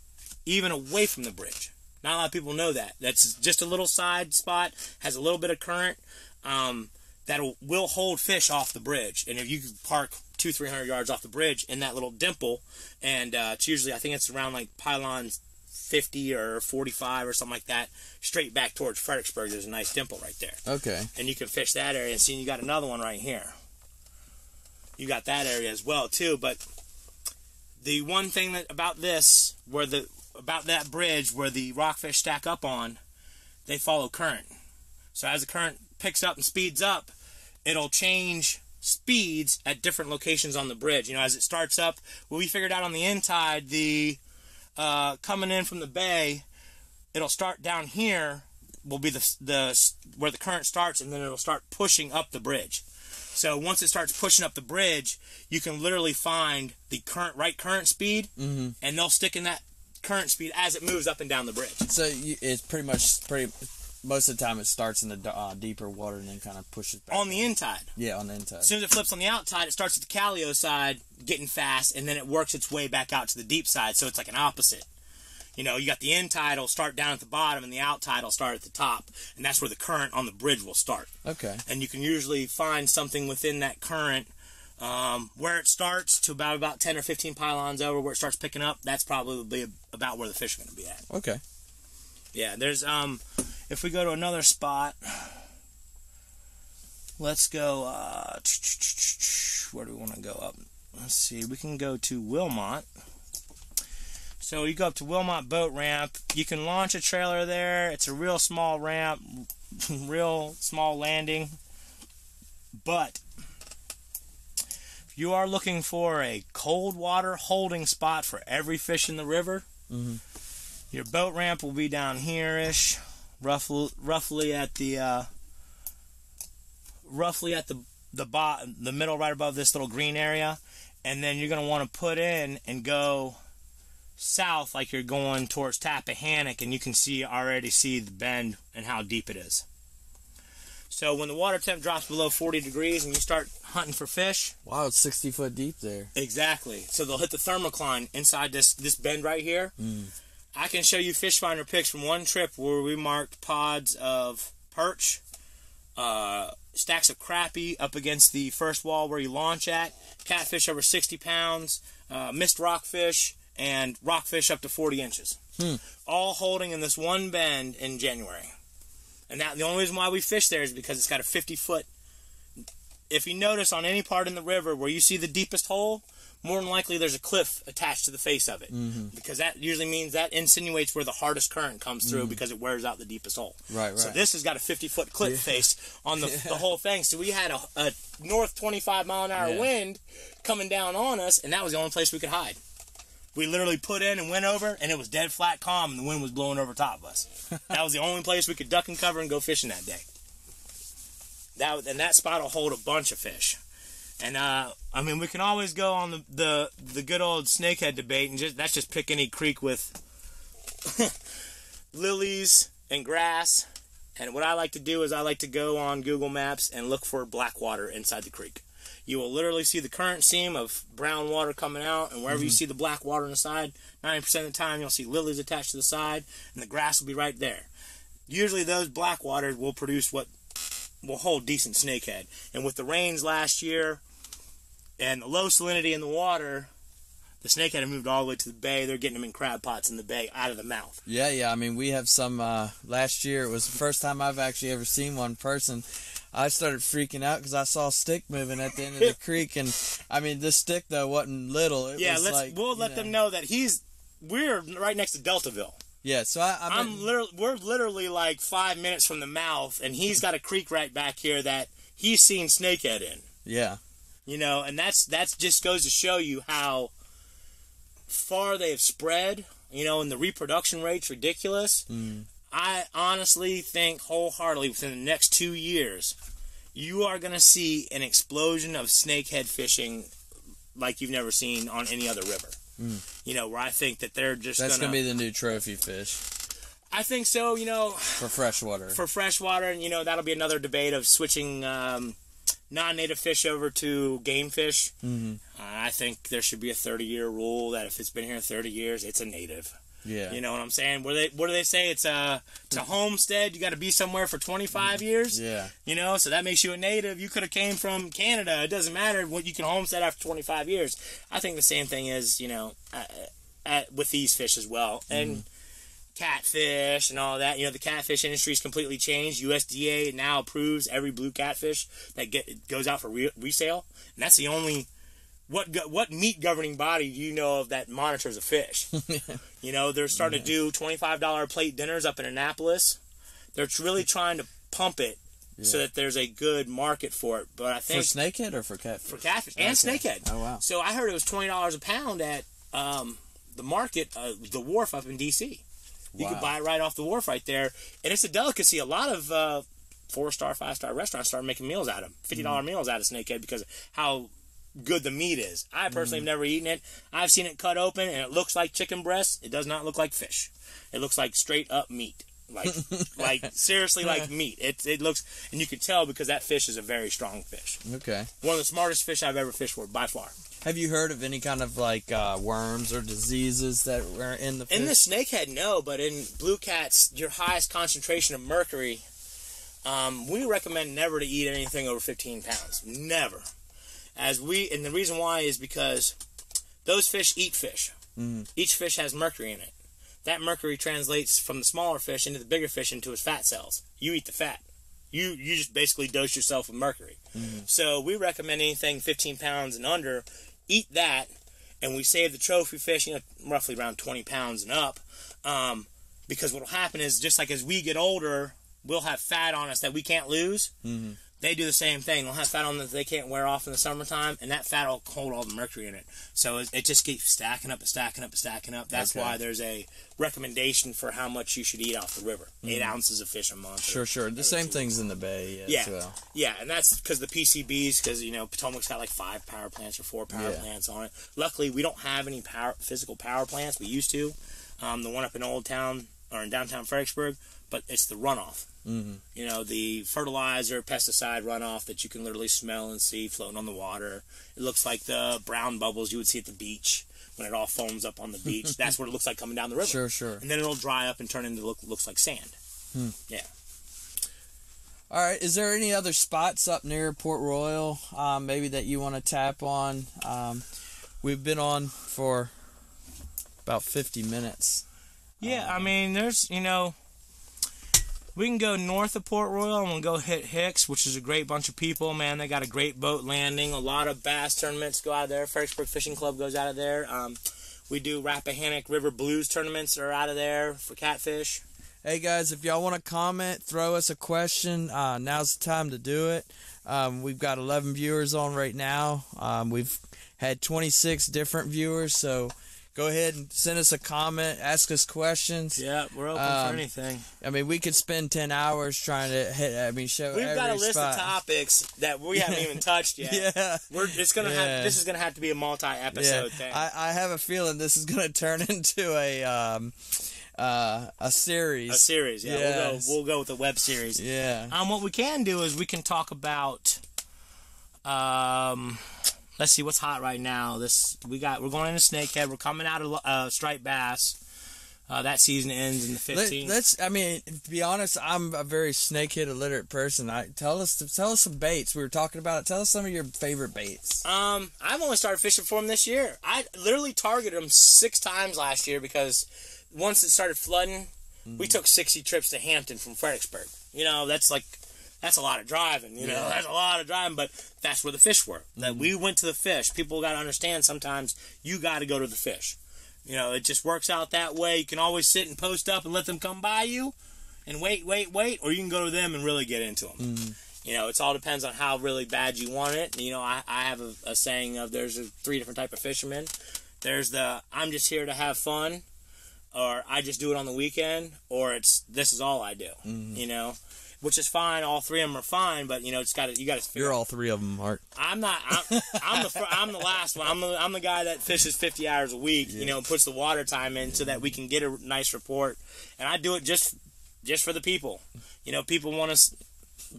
Even away from the bridge. Not a lot of people know that. That's just a little side spot, has a little bit of current, um, that will hold fish off the bridge. And if you can park two, three hundred yards off the bridge in that little dimple, and uh, it's usually, I think it's around like pylon fifty or forty-five or something like that, straight back towards Fredericksburg, there's a nice dimple right there. Okay. And you can fish that area, and see, you got another one right here. You got that area as well, too. But the one thing that about this, where the about that bridge where the rockfish stack up on, they follow current. So as the current picks up and speeds up, it'll change speeds at different locations on the bridge. You know, as it starts up, well, we figured out on the inside, the uh, coming in from the bay, it'll start down here, will be the, the where the current starts, and then it'll start pushing up the bridge. So once it starts pushing up the bridge, you can literally find the current right current speed, mm-hmm. and they'll stick in that current speed as it moves up and down the bridge. So you, it's pretty much pretty most of the time it starts in the uh, deeper water and then kind of pushes back on the inside. Yeah, on the inside. As soon as it flips on the outside, it starts at the Calio side, getting fast, and then it works its way back out to the deep side. So it's like an opposite. You know, you got the in tide will start down at the bottom, and the out tide will start at the top, and that's where the current on the bridge will start. Okay. And you can usually find something within that current. Um, where it starts to about about ten or fifteen pylons over, where it starts picking up, that's probably about where the fish are going to be at. Okay. Yeah, there's um, if we go to another spot, let's go. Uh, where do we want to go up? Let's see. We can go to Wilmot. So you go up to Wilmot Boat Ramp. You can launch a trailer there. It's a real small ramp, real small landing, but you are looking for a cold water holding spot for every fish in the river. Mm-hmm. Your boat ramp will be down here-ish, roughly, roughly at the uh, roughly at the the bottom, the middle, right above this little green area, and then you're going to want to put in and go south, like you're going towards Tappahannock, and you can see already see the bend and how deep it is. So when the water temp drops below forty degrees and you start hunting for fish. Wow, it's sixty foot deep there. Exactly. So they'll hit the thermocline inside this, this bend right here. Mm. I can show you fish finder pics from one trip where we marked pods of perch, uh, stacks of crappie up against the first wall where you launch at, catfish over sixty pounds, uh, missed rockfish, and rockfish up to forty inches. Mm. All holding in this one bend in January. And that, the only reason why we fish there is because it's got a fifty-foot. If you notice on any part in the river where you see the deepest hole, more than likely there's a cliff attached to the face of it. Mm-hmm. Because that usually means that insinuates where the hardest current comes through, mm-hmm. because it wears out the deepest hole. Right, right. So this has got a fifty-foot cliff yeah. face on the, yeah. the whole thing. So we had a, a north twenty-five mile an hour yeah. wind coming down on us, and that was the only place we could hide. We literally put in and went over, and it was dead flat calm, and the wind was blowing over top of us. That was the only place we could duck and cover and go fishing that day. That and that spot will hold a bunch of fish. And uh, I mean, we can always go on the, the the good old snakehead debate, and just that's just pick any creek with lilies and grass. And what I like to do is I like to go on Google Maps and look for black water inside the creek. You will literally see the current seam of brown water coming out, and wherever mm-hmm. you see the black water on the side, ninety percent of the time you'll see lilies attached to the side, and the grass will be right there. Usually those black waters will produce what will hold decent snakehead. And with the rains last year and the low salinity in the water, the snakehead have moved all the way to the bay. They're getting them in crab pots in the bay, out of the mouth. Yeah, yeah. I mean, we have some. Uh, last year, it was the first time I've actually ever seen one person. I started freaking out because I saw a stick moving at the end of the creek, and I mean, this stick though wasn't little. It yeah, was let's. Like, we'll let know. them know that he's. We're right next to Deltaville. Yeah, so I, I mean, I'm literally. We're literally like five minutes from the mouth, and he's got a creek right back here that he's seen snakehead in. Yeah. You know, and that's that's just goes to show you how far they've spread, you know, and the reproduction rate's ridiculous. Mm. I honestly think wholeheartedly within the next two years, you are going to see an explosion of snakehead fishing like you've never seen on any other river. Mm. You know, where I think that they're just going to... That's going to be the new trophy fish. I think so, you know... For freshwater. For freshwater, and, you know, that'll be another debate of switching... Um, non-native fish over to game fish. Mm-hmm. uh, I think there should be a thirty-year rule that if it's been here thirty years, it's a native. Yeah, you know what I'm saying? Where they, what do they say? It's a, it's a homestead. You got to be somewhere for twenty-five years. Yeah, you know, so that makes you a native. You could have came from Canada. It doesn't matter what you can homestead after twenty-five years. I think the same thing is, you know, at, at, with these fish as well. Mm-hmm. And catfish and all that, you know, the catfish industry has completely changed. U S D A now approves every blue catfish that get goes out for re resale, and that's the only what what meat governing body do you know of that monitors a fish? You know, they're starting yeah. to do twenty-five dollar plate dinners up in Annapolis. They're really trying to pump it yeah. so that there's a good market for it. But I think for snakehead or for catfish, for catfish and okay. snakehead. Oh wow! So I heard it was twenty dollars a pound at um, the market, uh, the wharf up in D C You wow. can buy it right off the wharf right there. And it's a delicacy. A lot of uh, four-star, five-star restaurants start making meals out of them. fifty dollar mm. meals out of snakehead because of how good the meat is. I personally mm. have never eaten it. I've seen it cut open, and it looks like chicken breast. It does not look like fish. It looks like straight-up meat. Like, like seriously, like meat. It, it looks, and you can tell because that fish is a very strong fish. Okay. One of the smartest fish I've ever fished for, by far. Have you heard of any kind of, like, uh, worms or diseases that were in the fish? In the snakehead, no, but in blue cats, your highest concentration of mercury, um, we recommend never to eat anything over fifteen pounds. Never. As we, and the reason why is because those fish eat fish. Mm. Each fish has mercury in it. That mercury translates from the smaller fish into the bigger fish into his fat cells. You eat the fat. You you just basically dose yourself with mercury. Mm. So we recommend anything fifteen pounds and under. Eat that, and we save the trophy fish, you know, roughly around twenty pounds and up, um, because what will happen is, just like as we get older, we'll have fat on us that we can't lose. Mm-hmm. They do the same thing. They'll have fat on them that they can't wear off in the summertime, and that fat will hold all the mercury in it. So it, it just keeps stacking up and stacking up and stacking up. That's okay. why there's a recommendation for how much you should eat off the river. Mm-hmm. Eight ounces of fish a month. Sure, sure. The same thing's in the bay yeah, yeah. as well. Yeah, and that's because the P C Bs, because, you know, Potomac's got like five power plants or four power yeah. plants on it. Luckily, we don't have any power, physical power plants. We used to. Um, the one up in Old Town, or in downtown Fredericksburg, but it's the runoff. Mm-hmm. You know, the fertilizer, pesticide runoff that you can literally smell and see floating on the water. It looks like the brown bubbles you would see at the beach when it all foams up on the beach. That's what it looks like coming down the river. Sure, sure. And then it'll dry up and turn into look looks like sand. Hmm. Yeah. All right. Is there any other spots up near Port Royal, um, maybe that you want to tap on? Um, we've been on for about fifty minutes. Yeah, um, I mean, there's, you know... We can go north of Port Royal and we'll go hit Hicks, which is a great bunch of people, man. They got a great boat landing. A lot of bass tournaments go out of there. Fredericksburg Fishing Club goes out of there. Um, we do Rappahannock River Blues tournaments that are out of there for catfish. Hey, guys, if y'all want to comment, throw us a question, uh, now's the time to do it. Um, we've got eleven viewers on right now. Um, we've had twenty-six different viewers, so... Go ahead and send us a comment. Ask us questions. Yeah, we're open um, for anything. I mean, we could spend ten hours trying to hit. I mean, show. We've every got a list spot. of topics that we haven't even touched yet. Yeah, we're. It's gonna. Yeah. Have, this is gonna have to be a multi-episode yeah. thing. I, I have a feeling this is gonna turn into a. Um, Uh, a series. A series, yeah. Yes. We'll go. We'll go with a web series. Yeah. Um, what we can do is we can talk about. Um, let's see what's hot right now. This we got. We're going into snakehead. We're coming out of uh, striped bass. Uh, that season ends in the fifteenth. Let, let's. I mean, to be honest, I'm a very snakehead illiterate person. I tell us. Tell us some baits. We were talking about it. Tell us some of your favorite baits. Um, I've only started fishing for them this year. I literally targeted them six times last year because. Once it started flooding, we took sixty trips to Hampton from Fredericksburg. You know, that's like, that's a lot of driving, you know, yeah. that's a lot of driving, but that's where the fish were. That we went to the fish. People got to understand sometimes you got to go to the fish. You know, it just works out that way. You can always sit and post up and let them come by you and wait, wait, wait, or you can go to them and really get into them. Mm-hmm. You know, it all depends on how really bad you want it. You know, I, I have a, a saying of there's three different type of fishermen. There's the, I'm just here to have fun. Or I just do it on the weekend, or it's this is all I do, mm. you know, which is fine. All three of them are fine, but you know, it's got to you got to. You're all three of them, Mark. I'm not. I'm, I'm the I'm the last one. I'm the I'm the guy that fishes fifty hours a week. Yeah. You know, puts the water time in so that we can get a nice report. And I do it just just for the people. You know, people want to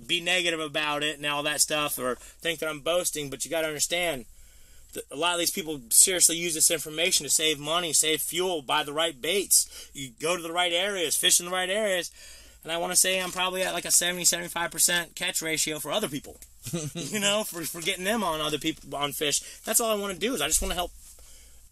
be negative about it and all that stuff, or think that I'm boasting. But you got to understand. A lot of these people seriously use this information to save money, save fuel, buy the right baits. You go to the right areas, fish in the right areas. And I want to say I'm probably at like a seventy, seventy-five percent catch ratio for other people. you know, for, for getting them on other people, on fish. That's all I want to do is I just want to help.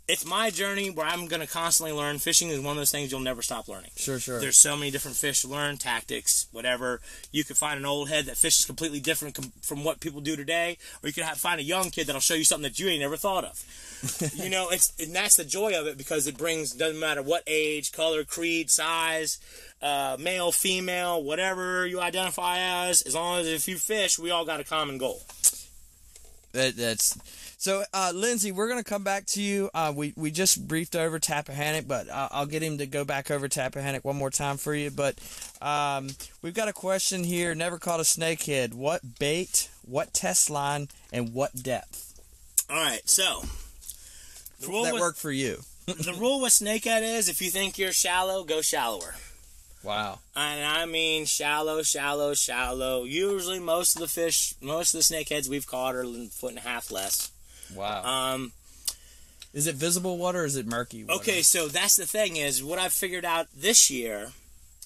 It's my journey where I'm going to constantly learn. Fishing is one of those things you'll never stop learning. Sure, sure. There's so many different fish to learn, tactics, whatever. You could find an old head that fishes completely different com from what people do today, or you could have, find a young kid that'll show you something that you ain't never thought of. you know, it's and that's the joy of it because it brings, doesn't matter what age, color, creed, size, uh, male, female, whatever you identify as, as long as if you fish, we all got a common goal. That, that's... So, uh, Lindsay, we're going to come back to you. Uh, we, we just briefed over Tappahannock, but uh, I'll get him to go back over Tappahannock one more time for you. But um, we've got a question here. Never caught a snakehead. What bait, what test line, and what depth? All right, so. The rule that with, worked for you. the rule with snakehead is if you think you're shallow, go shallower. Wow. And I mean shallow, shallow, shallow. Usually most of the fish, most of the snakeheads we've caught are a foot and a half less. Wow. Um, is it visible water or is it murky water? Okay, so that's the thing is, what I've figured out this year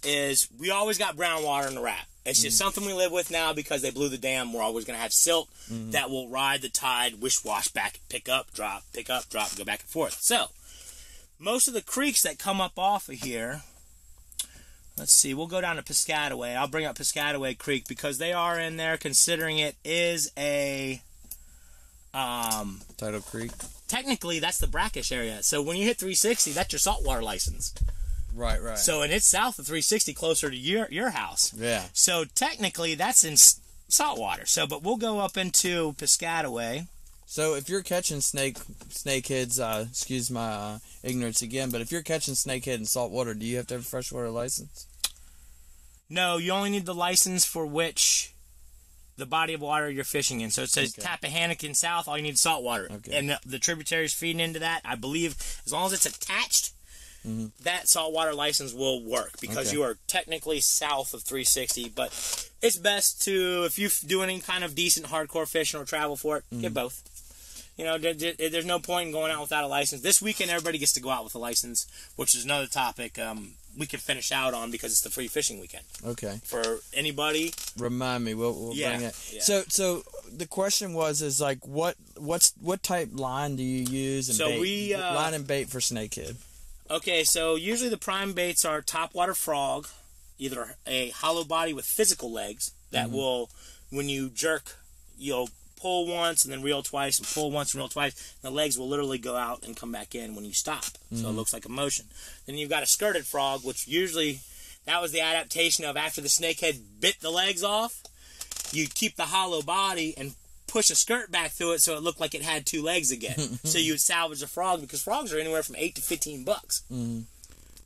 is we always got brown water in the wrap. It's mm. just something we live with now because they blew the dam. We're always going to have silt mm. that will ride the tide, wish-wash, back, pick up, drop, pick up, drop, go back and forth. So, most of the creeks that come up off of here, let's see, we'll go down to Piscataway. I'll bring up Piscataway Creek because they are in there considering it is a... Um, Tidal Creek. Technically, that's the brackish area. So when you hit three sixty, that's your saltwater license. Right, right. So and it's south of three sixty, closer to your your house. Yeah. So technically, that's in saltwater. So, but we'll go up into Piscataway. So if you're catching snake snakeheads, uh, excuse my uh, ignorance again, but if you're catching snakehead in saltwater, do you have to have a freshwater license? No, you only need the license for which. The body of water you're fishing in. So it says okay. Tappahannock and south, all you need is salt water. Okay. And the, the tributaries feeding into that, I believe, as long as it's attached, mm-hmm. that saltwater license will work because okay. you are technically south of three sixty. But it's best to, if you do any kind of decent hardcore fishing or travel for it, mm-hmm. get both. You know, there's no point in going out without a license. This weekend, everybody gets to go out with a license, which is another topic. Um, we can finish out on because it's the free fishing weekend. Okay. For anybody. Remind me. We'll, we'll yeah, bring it. Yeah. So, so the question was, is like, what, what's, what type line do you use? And so bait? we, uh, line and bait for snakehead. Okay. So usually the prime baits are topwater frog, either a hollow body with physical legs that mm-hmm. will, when you jerk, you'll pull once and then reel twice and pull once and reel twice. And the legs will literally go out and come back in when you stop. Mm-hmm. So it looks like a motion. Then you've got a skirted frog, which usually that was the adaptation of after the snakehead bit the legs off, you keep the hollow body and push a skirt back through it so it looked like it had two legs again. So you would salvage a frog, because frogs are anywhere from eight to fifteen bucks. Mm-hmm.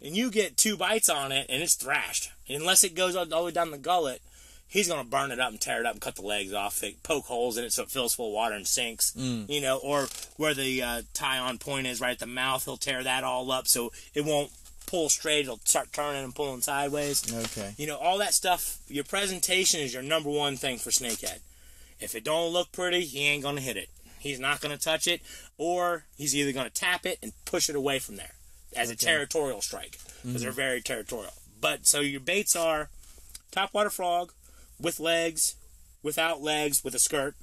And you get two bites on it, and it's thrashed. And unless it goes all the way down the gullet, he's going to burn it up and tear it up and cut the legs off, poke holes in it so it fills full of water and sinks. Mm. You know, or where the uh, tie-on point is right at the mouth, he'll tear that all up so it won't pull straight. It'll start turning and pulling sideways. Okay. You know, all that stuff. Your presentation is your number one thing for snakehead. If it don't look pretty, he ain't going to hit it. He's not going to touch it, or he's either going to tap it and push it away from there as okay. a territorial strike, because mm-hmm. they're very territorial. But so your baits are topwater frog, with legs, without legs, with a skirt.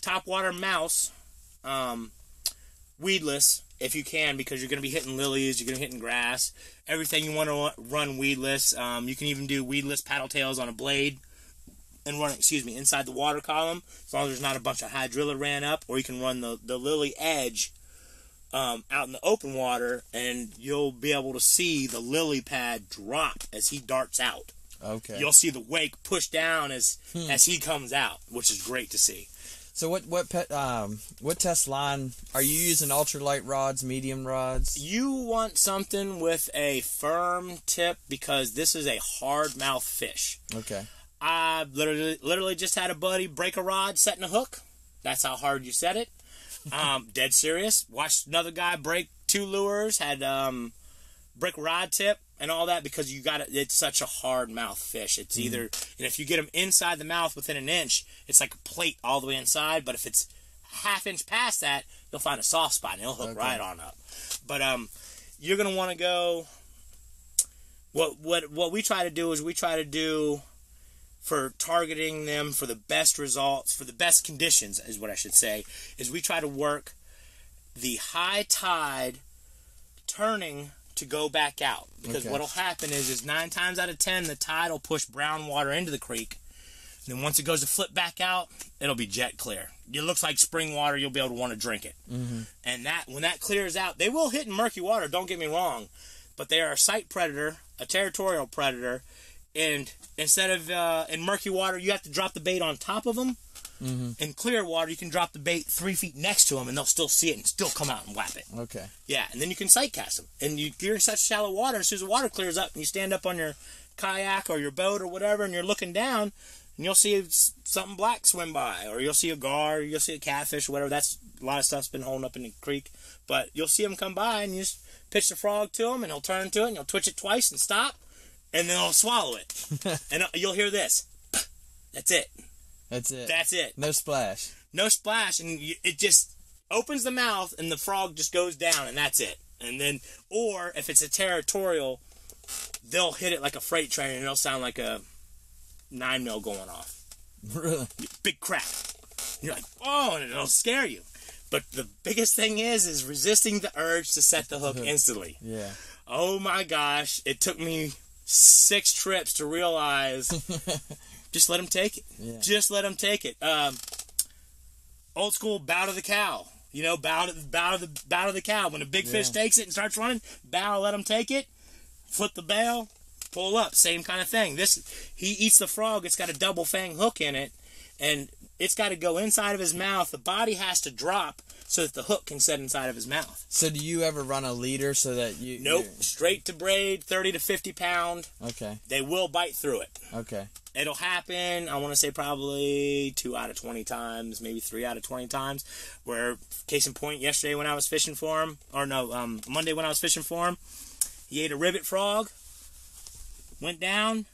Topwater mouse, um, weedless, if you can, because you're going to be hitting lilies, you're going to be hitting grass. Everything you want to run weedless. Um, you can even do weedless paddle tails on a blade and run, excuse me, inside the water column, as long as there's not a bunch of hydrilla ran up. Or you can run the, the lily edge um, out in the open water, and you'll be able to see the lily pad drop as he darts out. Okay. You'll see the wake push down as hmm. as he comes out, which is great to see. So what what pet, um what test line are you using? Ultralight rods, medium rods? You want something with a firm tip, because this is a hardmouth fish. Okay. I literally literally just had a buddy break a rod setting a hook. That's how hard you set it. Um, dead serious. Watched another guy break two lures. Had um break a rod tip. And all that, because you got it, it's such a hard mouth fish. It's mm. either, and if you get them inside the mouth within an inch, it's like a plate all the way inside. But if it's half inch past that, you'll find a soft spot and it'll hook okay. right on up. But um, you're gonna want to go. What what what we try to do is we try to do for targeting them for the best results, for the best conditions is what I should say. Is we try to work the high tide turning to go back out, because okay. what'll happen is is nine times out of ten the tide will push brown water into the creek, and then once it goes to flip back out, it'll be jet clear. It looks like spring water. You'll be able to want to drink it. Mm-hmm. And that when that clears out, they will hit in murky water, don't get me wrong, but they are a sight predator, a territorial predator, and instead of uh, in murky water you have to drop the bait on top of them. Mm-hmm. In clear water, you can drop the bait three feet next to them, and they'll still see it and still come out and whap it. Okay. Yeah, and then you can sight cast them. And you, you're in such shallow water, as soon as the water clears up, and you stand up on your kayak or your boat or whatever, and you're looking down, and you'll see something black swim by, or you'll see a gar, or you'll see a catfish, or whatever. That's a lot of stuff's been holding up in the creek. But you'll see them come by, and you just pitch the frog to him, and he'll turn to it, and you'll twitch it twice and stop, and then he'll swallow it. And you'll hear this. That's it. That's it. That's it. No splash. No splash, and you, it just opens the mouth, and the frog just goes down, and that's it. And then, or if it's a territorial, they'll hit it like a freight train, and it'll sound like a nine mil going off. Really? Big crack. You're like, oh, and it'll scare you. But the biggest thing is, is resisting the urge to set the hook instantly. Yeah. Oh my gosh, it took me six trips to realize. Just let him take it. Yeah. Just let him take it. Um, old school bow to the cow. You know, bow to, bow to the bow to the cow. When a big yeah. fish takes it and starts running, bow, let him take it. Flip the bail, pull up. Same kind of thing. This he eats the frog. It's got a double fang hook in it, and it's got to go inside of his mouth. The body has to drop so that the hook can set inside of his mouth. So do you ever run a leader so that you... Nope. You're... Straight to braid, thirty to fifty pound. Okay. They will bite through it. Okay. It'll happen, I want to say probably two out of twenty times, maybe three out of twenty times, where, case in point, yesterday when I was fishing for him, or no, um, Monday when I was fishing for him, he ate a rivet frog, went down,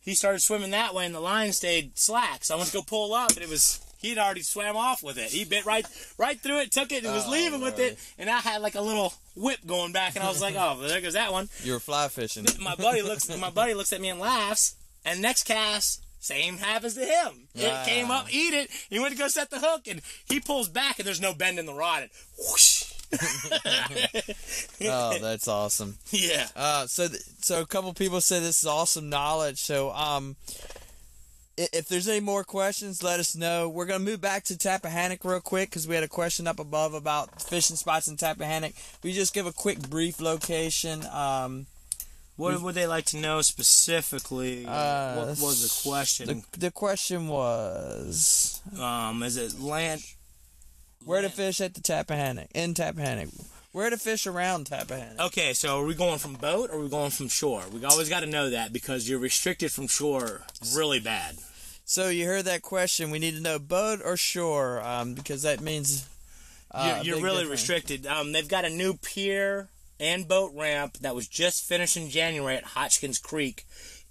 he started swimming that way, and the line stayed slack, so I went to go pull up, and it was... He'd already swam off with it. He bit right right through it, took it, and was oh, leaving Lord. with it. And I had like a little whip going back, and I was like, oh, there goes that one. You were fly fishing. My buddy looks my buddy looks at me and laughs, and next cast, same happens to him. It ah. came up, eat it, he went to go set the hook, and he pulls back, and there's no bend in the rod, and whoosh. Oh, that's awesome. Yeah. Uh, so, th so a couple people said this is awesome knowledge, so... um. If there's any more questions, let us know. We're going to move back to Tappahannock real quick because we had a question up above about fishing spots in Tappahannock. We just give a quick brief location. Um, What would they like to know specifically? Uh, what was the question? The, the question was... Um, is it land... Where to fish at the Tappahannock, in Tappahannock. Where to fish around Tappahannock. Okay, so are we going from boat or are we going from shore? We always got to know that because you're restricted from shore really bad. So you heard that question. We need to know boat or shore um, because that means... Uh, you're you're really difference. restricted. Um, they've got a new pier and boat ramp that was just finished in January at Hodgkins Creek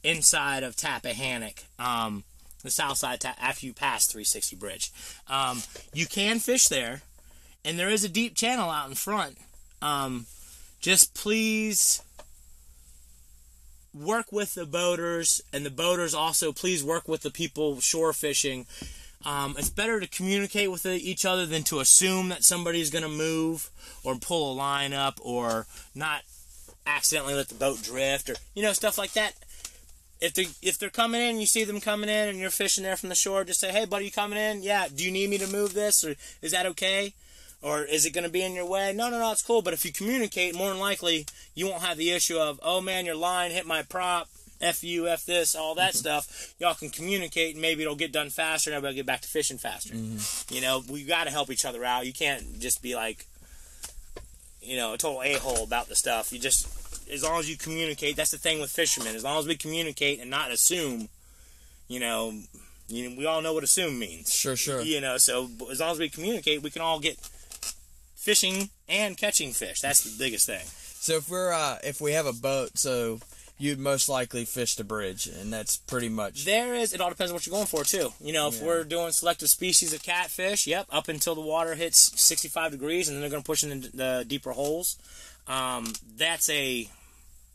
inside of Tappahannock. Um... The south side, after you pass three sixty Bridge. Um, you can fish there, and there is a deep channel out in front. Um, just please work with the boaters, and the boaters also please work with the people shore fishing. Um, it's better to communicate with each other than to assume that somebody's going to move or pull a line up or not accidentally let the boat drift or, you know, stuff like that. If they if they're coming in, you see them coming in, and you're fishing there from the shore. Just say, "Hey, buddy, you coming in? Yeah. Do you need me to move this, or is that okay, or is it going to be in your way?" No, no, no. It's cool. But if you communicate, more than likely, you won't have the issue of, "Oh man, your line hit my prop. F you, F this, all that stuff." Y'all can communicate, and maybe it'll get done faster, and everybody'll get back to fishing faster. Mm-hmm. You know, we got to help each other out. You can't just be like, you know, a total a-hole about the stuff. You just As long as you communicate, that's the thing with fishermen. As long as we communicate and not assume, you know, you know, we all know what assume means. Sure, sure. You know, so as long as we communicate, we can all get fishing and catching fish. That's the biggest thing. So if we're uh, if we have a boat, so you'd most likely fish the bridge, and that's pretty much. There is. It all depends on what you're going for too. You know, if yeah. we're doing selective species of catfish, yep, up until the water hits sixty-five degrees, and then they're going to push into the deeper holes. Um, that's a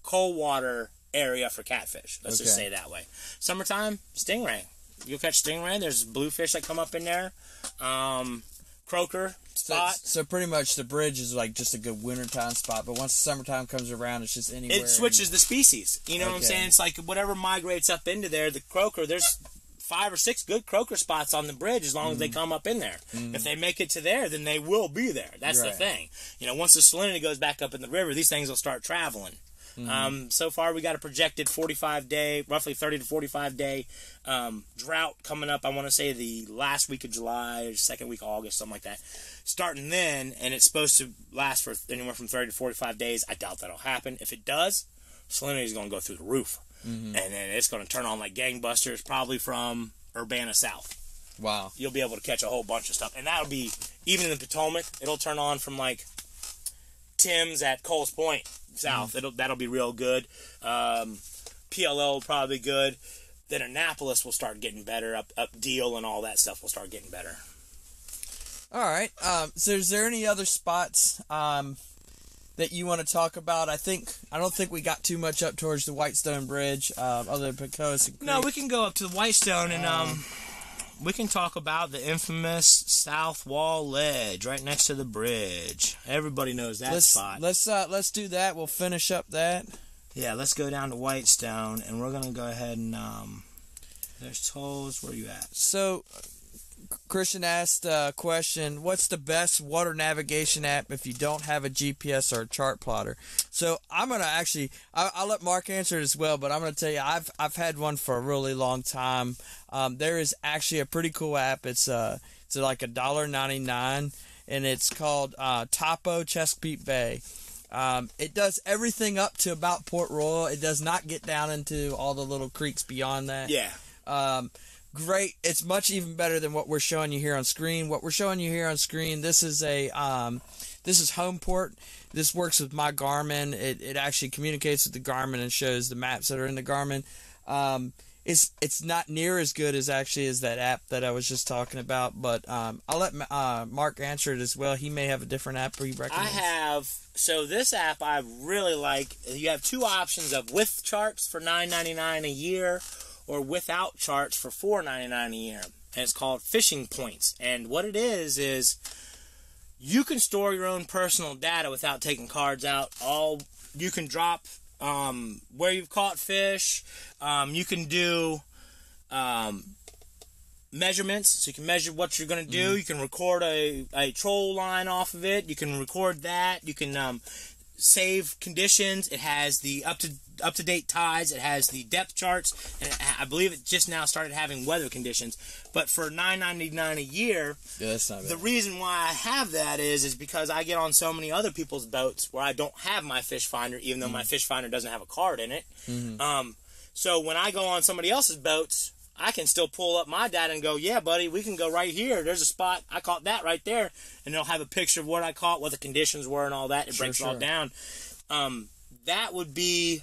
cold water area for catfish. Let's okay. just say it that way. Summertime, stingray. You'll catch stingray. There's bluefish that come up in there. Um, croaker, spot. So, so pretty much the bridge is like just a good wintertime spot. But once the summertime comes around, it's just anywhere. It switches the species. You know okay. what I'm saying? It's like whatever migrates up into there, the croaker, there's five or six good croaker spots on the bridge as long mm. as they come up in there. Mm. If they make it to there, then they will be there. That's right. the thing. You know, once the salinity goes back up in the river, these things will start traveling. Mm-hmm. Um, so far, we got a projected forty-five day, roughly thirty to forty-five day um, drought coming up. I want to say the last week of July, or second week of August, something like that. Starting then, and it's supposed to last for anywhere from thirty to forty-five days. I doubt that'll happen. If it does, salinity is going to go through the roof, mm-hmm. and then it's going to turn on like gangbusters. Probably from Urbana south. Wow, you'll be able to catch a whole bunch of stuff, and that'll be even in the Potomac. It'll turn on from like Tim's at Coles Point south. Mm-hmm. It'll that'll be real good. Um, P L L will probably be good. Then Annapolis will start getting better. Up up Deal and all that stuff will start getting better. All right. Um, so is there any other spots um, that you want to talk about? I think I don't think we got too much up towards the Whitestone Bridge, uh, other than Pecos and Creek. No, we can go up to the Whitestone and um. um we can talk about the infamous South Wall Ledge right next to the bridge. Everybody knows that let's, spot. Let's uh, let's do that. We'll finish up that. Yeah, let's go down to Whitestone, and we're gonna go ahead and um. There's tolls. Where you at? So, Christian asked a question. What's the best water navigation app if you don't have a G P S or a chart plotter? So I'm gonna actually I, I'll let Mark answer it as well, but I'm gonna tell you I've I've had one for a really long time. Um, there is actually a pretty cool app. It's uh, it's like a dollar ninety-nine, and it's called uh, Topo Chesapeake Bay. Um, it does everything up to about Port Royal. It does not get down into all the little creeks beyond that. Yeah. Um, great. It's much even better than what we're showing you here on screen. What we're showing you here on screen. This is a um, this is Homeport. This works with my Garmin. It it actually communicates with the Garmin and shows the maps that are in the Garmin. Um, It's it's not near as good as actually as that app that I was just talking about, but um, I'll let uh, Mark answer it as well. He may have a different app he recommends. I have so this app I really like. You have two options of with charts for nine ninety-nine a year, or without charts for four ninety-nine a year, and it's called Fishing Points. And what it is is you can store your own personal data without taking cards out. All you can drop. Um, where you've caught fish, um, you can do um, measurements, so you can measure what you're going to do, mm. you can record a, a troll line off of it, you can record that, you can um, save conditions, it has the up to up-to-date tides. It has the depth charts, and it, I believe it just now started having weather conditions. But for nine ninety-nine a year, yeah, that's not bad. The reason why I have that is is because I get on so many other people's boats where I don't have my fish finder, even though mm-hmm. my fish finder doesn't have a card in it. Mm-hmm. Um, so when I go on somebody else's boats, I can still pull up my data and go, yeah, buddy, we can go right here. There's a spot. I caught that right there. And they'll have a picture of what I caught, what the conditions were and all that. It sure, breaks sure. it all down. Um, that would be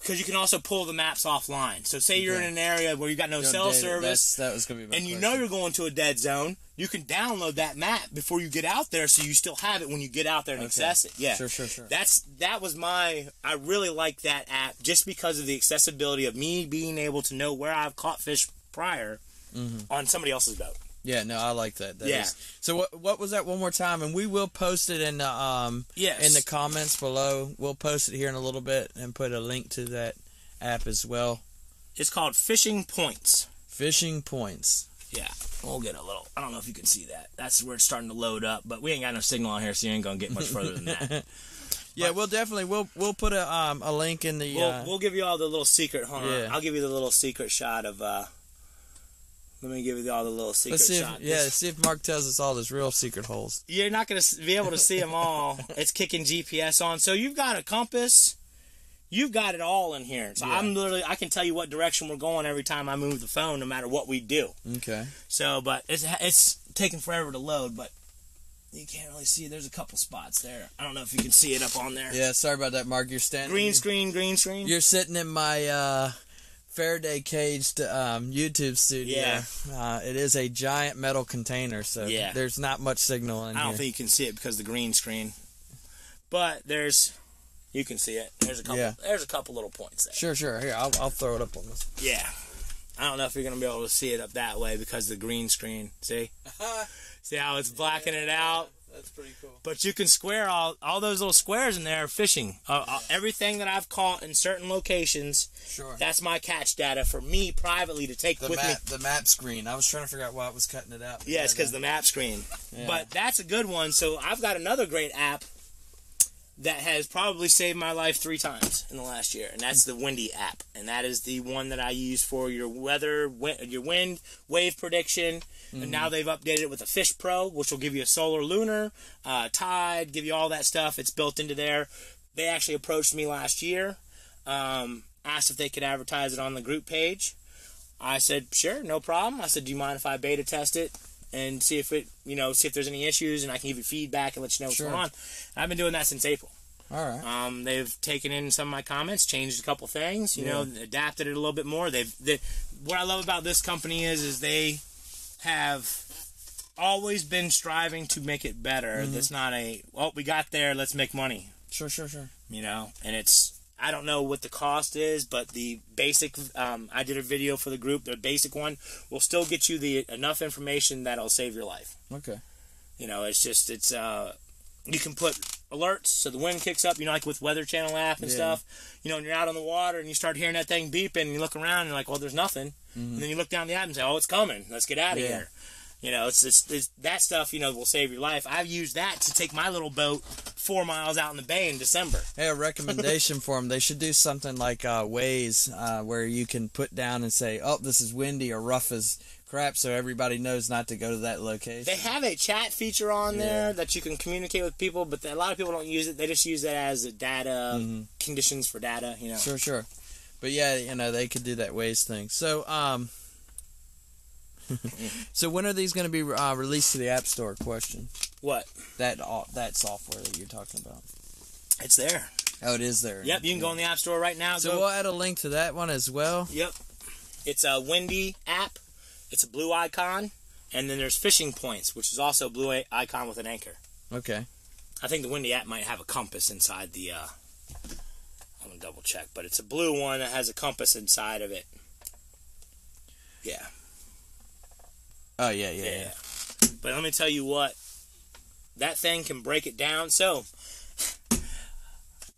because you can also pull the maps offline. So say you're yeah. in an area where you've got no Don't cell service that was gonna be my and you question. Know you're going to a dead zone, you can download that map before you get out there so you still have it when you get out there and okay. access it. Yeah. Sure, sure, sure. That's, that was my, I really like that app just because of the accessibility of me being able to know where I've caught fish prior mm-hmm. on somebody else's boat. Yeah, no, I like that. that yeah. Is. So what what was that one more time? And we will post it in the um yes. in the comments below. We'll post it here in a little bit and put a link to that app as well. It's called Fishing Points. Fishing Points. Yeah. We'll get a little. I don't know if you can see that. That's where it's starting to load up, but we ain't got no signal on here, so you ain't gonna get much further than that. Yeah, we'll definitely we'll we'll put a um a link in the. We'll uh, we'll give you all the little secret. Hold yeah. on. I'll give you the little secret shot of. uh Let me give you all the little secret if, shots. Yeah, see if Mark tells us all his real secret holes. You're not going to be able to see them all. It's kicking G P S on. So you've got a compass. You've got it all in here. So yeah. I'm literally, I can tell you what direction we're going every time I move the phone, no matter what we do. Okay. So, but it's, it's taking forever to load, but you can't really see. There's a couple spots there. I don't know if you can see it up on there. Yeah, sorry about that, Mark. You're standing. Green screen, green screen. You're sitting in my... Uh... Faraday caged um, YouTube studio. Yeah. Uh, it is a giant metal container, so yeah. there's not much signal in I don't here. Think you can see it because of the green screen. But there's, you can see it. There's a couple. Yeah. There's a couple little points there. Sure, sure. Here, I'll, I'll throw it up on this. Yeah. I don't know if you're gonna be able to see it up that way because of the green screen. See? See how it's blacking yeah, it out. That's pretty cool. But you can square all all those little squares in there are fishing. Uh, yeah. uh, everything that I've caught in certain locations, sure. that's my catch data for me privately to take the with map, me. The map screen. I was trying to figure out why it was cutting it out. Yeah, it's because the map screen. Yeah. But that's a good one. So I've got another great app that has probably saved my life three times in the last year, and that's the Windy app. And that is the one that I use for your weather, wind, your wind, wave prediction. Mm-hmm. And now they've updated it with a Fish Pro, which will give you a solar lunar, uh, tide, give you all that stuff. It's built into there. They actually approached me last year, um, asked if they could advertise it on the group page. I said, sure, no problem. I said, do you mind if I beta test it? And see if it, you know, see if there's any issues, and I can give you feedback and let you know what's sure. going on. I've been doing that since April. All right. Um, they've taken in some of my comments, changed a couple things, you yeah. know, adapted it a little bit more. They've, they, what I love about this company is, is they have always been striving to make it better. Mm-hmm. That's not a, well, we got there, let's make money. Sure, sure, sure. You know, and it's, I don't know what the cost is, but the basic, um, I did a video for the group, the basic one, will still get you the enough information that'll save your life. Okay. You know, it's just, it's, uh, you can put alerts so the wind kicks up, you know, like with Weather Channel app and yeah. stuff. You know, and you're out on the water and you start hearing that thing beeping and you look around and you're like, well, there's nothing. Mm-hmm. And then you look down the app and say, oh, it's coming. Let's get out of yeah. here. You know, it's, it's, it's that stuff, you know, will save your life. I've used that to take my little boat four miles out in the bay in December. Hey, a recommendation for them. They should do something like uh, Waze uh, where you can put down and say, oh, this is windy or rough as crap, so everybody knows not to go to that location. They have a chat feature on yeah. there that you can communicate with people, but a lot of people don't use it. They just use that as a data, mm-hmm. conditions for data, you know. Sure, sure. But, yeah, you know, they could do that Waze thing. So, um... so when are these going to be uh, released to the App Store? Question. What? That uh, that software that you're talking about. It's there. Oh, it is there. Yep, you can yeah. go in the App Store right now. So go. We'll add a link to that one as well. Yep. It's a Windy app. It's a blue icon, and then there's Fishing Points, which is also a blue icon with an anchor. Okay. I think the Windy app might have a compass inside the. Uh, I'm gonna double check, but it's a blue one that has a compass inside of it. Yeah. Oh, yeah, yeah, yeah, yeah. But let me tell you what. That thing can break it down. So,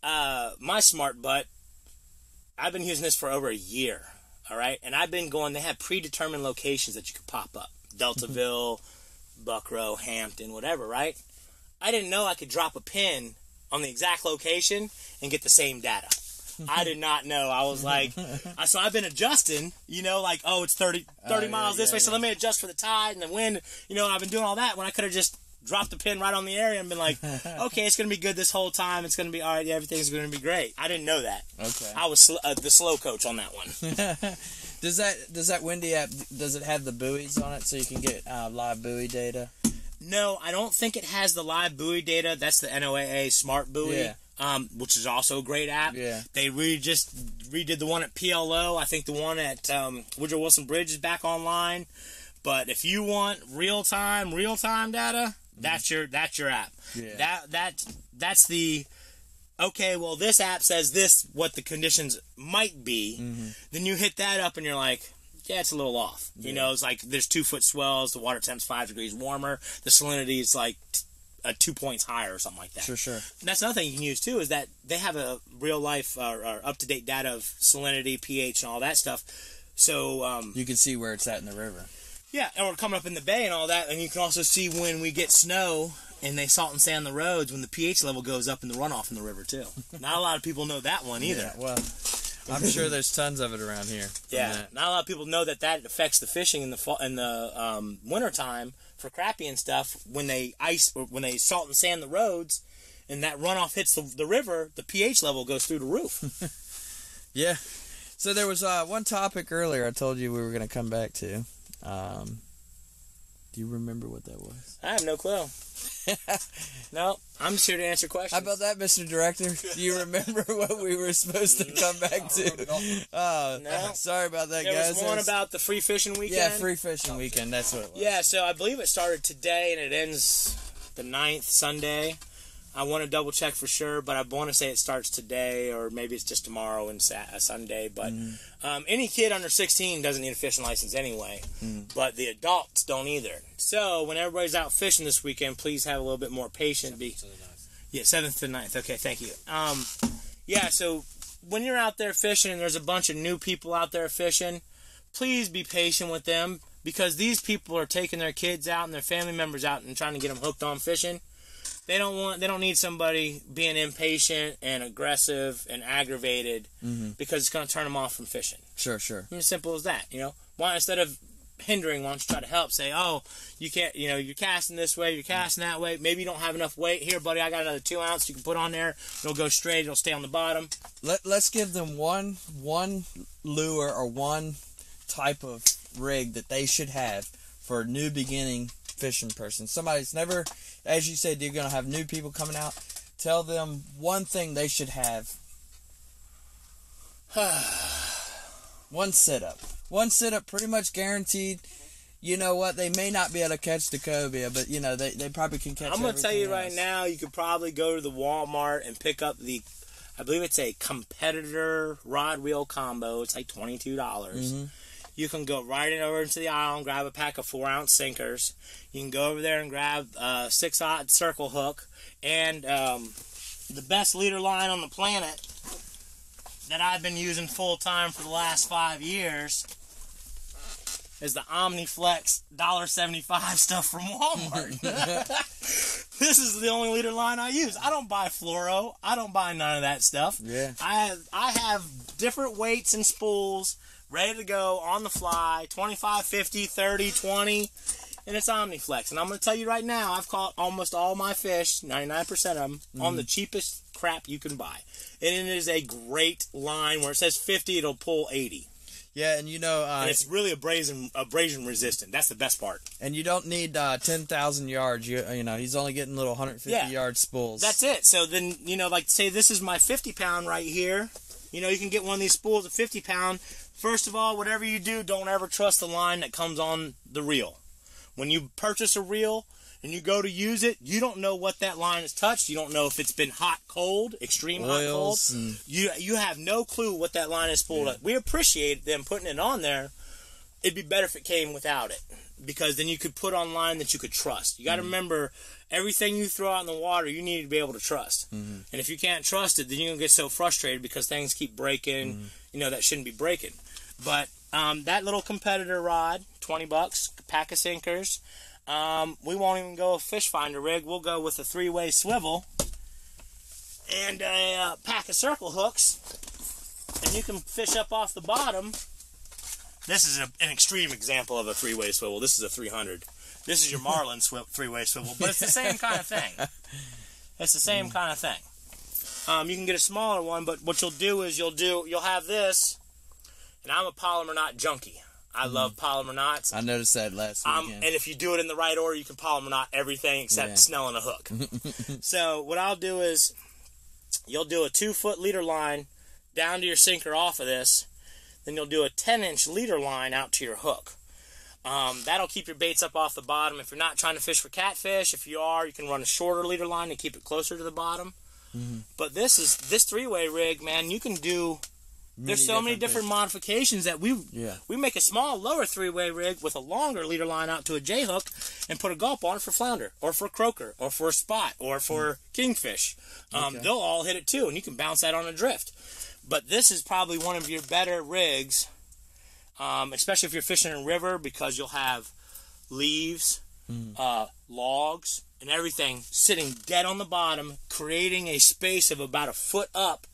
uh, my smart butt, I've been using this for over a year, all right? And I've been going, they have predetermined locations that you could pop up. Deltaville, Buckrow, Hampton, whatever, right? I didn't know I could drop a pin on the exact location and get the same data. I did not know. I was like, I, so I've been adjusting, you know, like, oh, it's thirty, thirty uh, miles yeah, this yeah, way, yeah. so let me adjust for the tide and the wind. You know, I've been doing all that when I could have just dropped the pin right on the area and been like, okay, it's going to be good this whole time. It's going to be all right. Yeah, everything's going to be great. I didn't know that. Okay. I was sl uh, the slow coach on that one. Does that does that Windy app, does it have the buoys on it so you can get uh, live buoy data? No, I don't think it has the live buoy data. That's the N O A A Smart Buoy, yeah. um, which is also a great app. Yeah. They re just redid the one at P L O. I think the one at um, Woodrow Wilson Bridge is back online. But if you want real time, real time data, that's your that's your app. Yeah. That that that's the okay. Well, this app says this what the conditions might be. Mm-hmm. Then you hit that up and you're like, yeah, it's a little off. Yeah. You know, it's like there's two foot swells. The water temp's five degrees warmer. The salinity is like uh, two points higher or something like that. Sure, sure. And that's another thing you can use too is that they have a real life uh, or up to date data of salinity, pH, and all that stuff. So um, you can see where it's at in the river. Yeah, and we're coming up in the bay and all that, and you can also see when we get snow and they salt and sand the roads when the pH level goes up in the runoff in the river, too. Not a lot of people know that one either. Yeah, well, I'm sure there's tons of it around here. Yeah, not a lot of people know that that affects the fishing in the fall, in the um, wintertime for crappie and stuff. When they ice or when they salt and sand the roads and that runoff hits the, the river, the pH level goes through the roof. Yeah. So there was uh, one topic earlier I told you we were going to come back to. Um, do you remember what that was? I have no clue. No, I'm just here to answer questions. How about that, Mister Director? Do you remember what we were supposed to come back to? Uh, no. Sorry about that, there guys. Was one was... about the free fishing weekend. Yeah, free fishing weekend. That's what it was. Yeah, so I believe it started today and it ends the ninth, Sunday. I want to double check for sure, but I want to say it starts today, or maybe it's just tomorrow and Saturday, Sunday. But mm. um, any kid under sixteen doesn't need a fishing license anyway, mm. but the adults don't either. So when everybody's out fishing this weekend, please have a little bit more patience. Be yeah, seventh to ninth. Okay, thank you. Um, yeah, so when you're out there fishing and there's a bunch of new people out there fishing, please be patient with them because these people are taking their kids out and their family members out and trying to get them hooked on fishing. They don't want. They don't need somebody being impatient and aggressive and aggravated mm-hmm. because it's going to turn them off from fishing. Sure, sure. It's simple as that. You know, why instead of hindering, why don't you try to help? Say, oh, you can't. You know, you're casting this way, you're casting that way. Maybe you don't have enough weight here, buddy. I got another two ounce you can put on there. It'll go straight. It'll stay on the bottom. Let Let's give them one one lure or one type of rig that they should have for a new beginning fishing person. Somebody's never, as you said, you're going to have new people coming out. Tell them one thing they should have. One sit-up. One sit-up pretty much guaranteed. You know what? They may not be able to catch the cobia, but, you know, they, they probably can catch I'm going to tell you else. Right now, you could probably go to the Walmart and pick up the, I believe it's a competitor rod wheel combo. It's like twenty-two dollars. Mm-hmm. You can go right in over into the aisle and grab a pack of four ounce sinkers. You can go over there and grab a six aught circle hook. And um, the best leader line on the planet that I've been using full-time for the last five years is the OmniFlex one seventy-five stuff from Walmart. This is the only leader line I use. I don't buy fluoro. I don't buy none of that stuff. Yeah. I have, I have different weights and spools ready to go, on the fly, twenty-five, fifty, thirty, twenty, and it's OmniFlex. And I'm going to tell you right now, I've caught almost all my fish, ninety-nine percent of them, mm-hmm. on the cheapest crap you can buy. And it is a great line. Where it says fifty, it'll pull eighty. Yeah, and you know... Uh, and it's really abrasion, abrasion resistant. That's the best part. And you don't need uh, ten thousand yards. You, you know, he's only getting little one hundred fifty yard yeah. spools. That's it. So then, you know, like, say this is my fifty pound right here. You know, you can get one of these spools of fifty pound. First of all, whatever you do, don't ever trust the line that comes on the reel. When you purchase a reel and you go to use it, you don't know what that line has touched. You don't know if it's been hot, cold, extreme Oils hot, cold. You you have no clue what that line has pulled yeah. up. We appreciate them putting it on there. It'd be better if it came without it because then you could put on line that you could trust. You got to mm-hmm. remember, everything you throw out in the water, you need to be able to trust. Mm-hmm. And if you can't trust it, then you're going to get so frustrated because things keep breaking, mm-hmm. you know, that shouldn't be breaking. But um, that little competitor rod, twenty bucks, pack of sinkers. Um, we won't even go a fish finder rig. We'll go with a three way swivel and a uh, pack of circle hooks. you can fish up off the bottom. This is a, an extreme example of a three-way swivel. This is a three hundred. This is your Marlin sw three-way swivel, but it's the same kind of thing. It's the same kind of thing. Um, you can get a smaller one, but what you'll do is you'll do you'll have this, and I'm a polymer knot junkie. I love polymer knots. I noticed that last weekend. Um, and if you do it in the right order, you can polymer knot everything except yeah. snelling a hook. So what I'll do is you'll do a two-foot leader line down to your sinker off of this. Then you'll do a ten-inch leader line out to your hook. Um, that'll keep your baits up off the bottom. If you're not trying to fish for catfish, if you are, you can run a shorter leader line and keep it closer to the bottom. Mm-hmm. But this is this three-way rig, man, you can do... There's so many different modifications that we yeah. we make a small lower three-way rig with a longer leader line out to a J-hook and put a gulp on it for flounder or for croaker or for spot or for kingfish. Um, okay. They'll all hit it too, and you can bounce that on a drift. But this is probably one of your better rigs, um, especially if you're fishing in a river, because you'll have leaves, mm. uh, logs, and everything sitting dead on the bottom, creating a space of about a foot up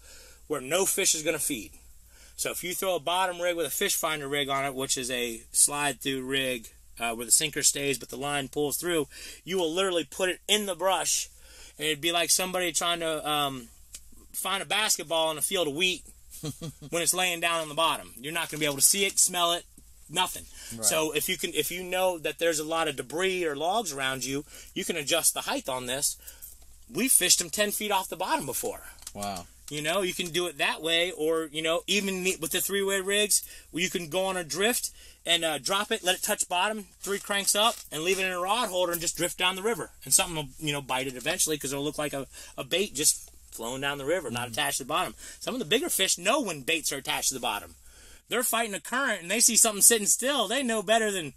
where no fish is going to feed. So if you throw a bottom rig with a fish finder rig on it, which is a slide-through rig uh, where the sinker stays but the line pulls through, you will literally put it in the brush, and it'd be like somebody trying to um, find a basketball in a field of wheat when it's laying down on the bottom. You're not going to be able to see it, smell it, nothing. Right. So if you can, if you know that there's a lot of debris or logs around you, you can adjust the height on this. We fished them ten feet off the bottom before. Wow. You know, you can do it that way, or, you know, even with the three-way rigs, you can go on a drift and uh, drop it, let it touch bottom, three cranks up, and leave it in a rod holder and just drift down the river. And something will, you know, bite it eventually, because it'll look like a, a bait just flowing down the river, mm-hmm. not attached to the bottom. Some of the bigger fish know when baits are attached to the bottom. They're fighting a current, and they see something sitting still. They know better than...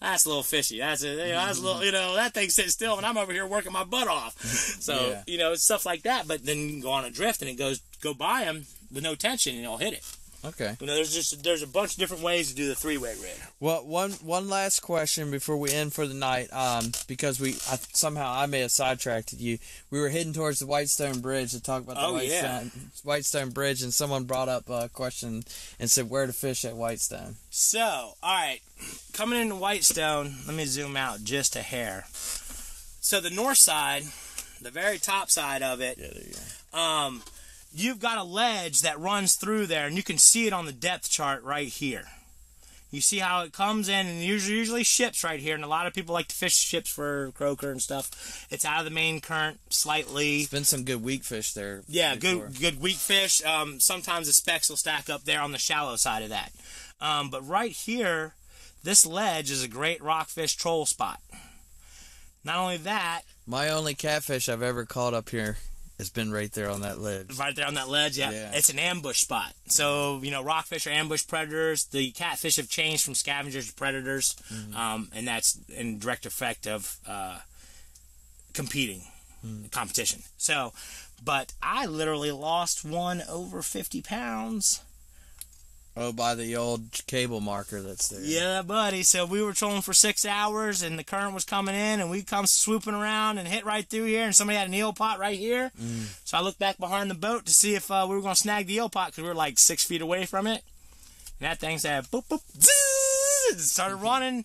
That's a little fishy. That's a, that's a little, you know, that thing sits still, and I'm over here working my butt off. So, yeah. you know, it's stuff like that. But then you can go on a drift, and it goes go by them with no tension, and it'll hit it. Okay. You know, there's just there's a bunch of different ways to do the three-way rig. Well, one one last question before we end for the night, um, because we I, somehow I may have sidetracked you. We were heading towards the Whitestone Bridge to talk about the oh, Whitestone, yeah. Whitestone Bridge, and someone brought up a question and said where to fish at Whitestone. So, all right, coming into Whitestone, let me zoom out just a hair. So the north side, the very top side of it. Yeah, there you go. Um, You've got a ledge that runs through there, and you can see it on the depth chart right here. You see how it comes in, and there's usually ships right here, and a lot of people like to fish ships for croaker and stuff. It's out of the main current slightly. It's been some good weakfish there. Yeah, before. good good weakfish. Um, sometimes the specks will stack up there on the shallow side of that. Um, but right here, this ledge is a great rockfish troll spot. Not only that... My only catfish I've ever caught up here... It's been right there on that ledge. Right there on that ledge, yeah. yeah. It's an ambush spot. So, you know, rockfish are ambush predators. The catfish have changed from scavengers to predators, mm-hmm. um, and that's in direct effect of uh, competing, mm-hmm. competition. So, but I literally lost one over fifty pounds. Oh, by the old cable marker that's there. Yeah, buddy. So we were trolling for six hours, and the current was coming in, and we come swooping around and hit right through here, and somebody had an eel pot right here. Mm. So I looked back behind the boat to see if uh, we were going to snag the eel pot, because we were like six feet away from it. And that thing said, boop, boop, zzz, and started running.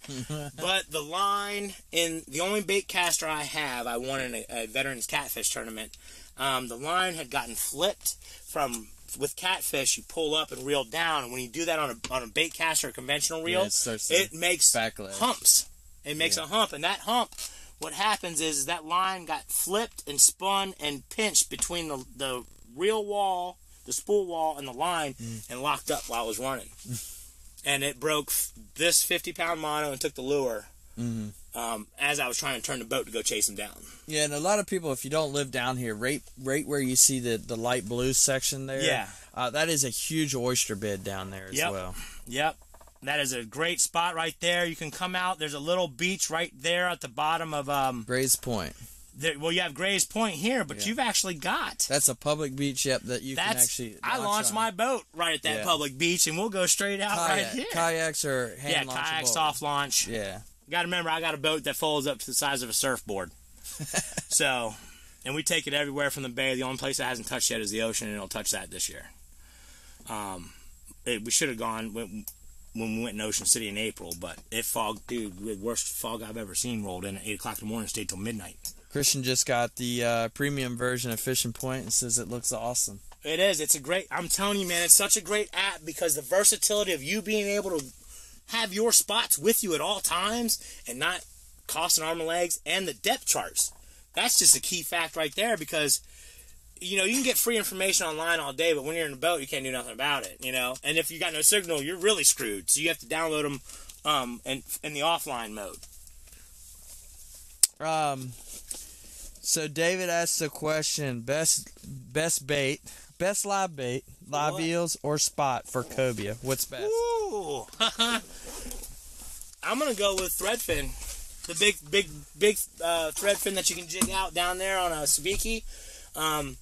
But the line, in the only bait caster I have, I won in a, a Veterans Catfish Tournament, um, the line had gotten flipped from... With catfish, you pull up and reel down, and when you do that on a on a bait cast or a conventional reel, yeah, it, it makes backlash. humps. It makes yeah. a hump, and that hump, what happens is that line got flipped and spun and pinched between the the reel wall, the spool wall, and the line, mm. and locked up while it was running, and it broke this fifty pound mono and took the lure. Mm-hmm. Um, as I was trying to turn the boat to go chase them down. Yeah, and a lot of people, if you don't live down here, right, right where you see the, the light blue section there, yeah. uh, that is a huge oyster bed down there as yep. well. Yep, that is a great spot right there. You can come out. There's a little beach right there at the bottom of... Um, Gray's Point. There, well, you have Gray's Point here, but yeah. you've actually got... That's a public beach, yep, that you That's, can actually... I launched on. my boat right at that yeah. public beach, and we'll go straight out Kayak, right here. Kayaks or hand launchable. Yeah, kayaks soft launch. Yeah. Got to remember, I got a boat that folds up to the size of a surfboard. So, and we take it everywhere from the bay. The only place that hasn't touched yet is the ocean, and it'll touch that this year. Um, it, we should have gone when, when we went in Ocean City in April, but it fogged, dude, the worst fog I've ever seen rolled in at eight o'clock in the morning and stayed till midnight. Christian just got the uh, premium version of Fishing Point and says it looks awesome. It is. It's a great, I'm telling you, man, it's such a great app because the versatility of you being able to have your spots with you at all times and not cost an arm and legs, and the depth charts. That's just a key fact right there because, you know, you can get free information online all day, but when you're in a boat, you can't do nothing about it, you know. And if you got no signal, you're really screwed. So you have to download them um, in, in the offline mode. Um. So David asked the question, best best bait, best live bait, live what? Eels or spot for cobia? What's best? Ooh. I'm going to go with threadfin. The big, big, big uh, threadfin that you can jig out down there on a sabiki. Um,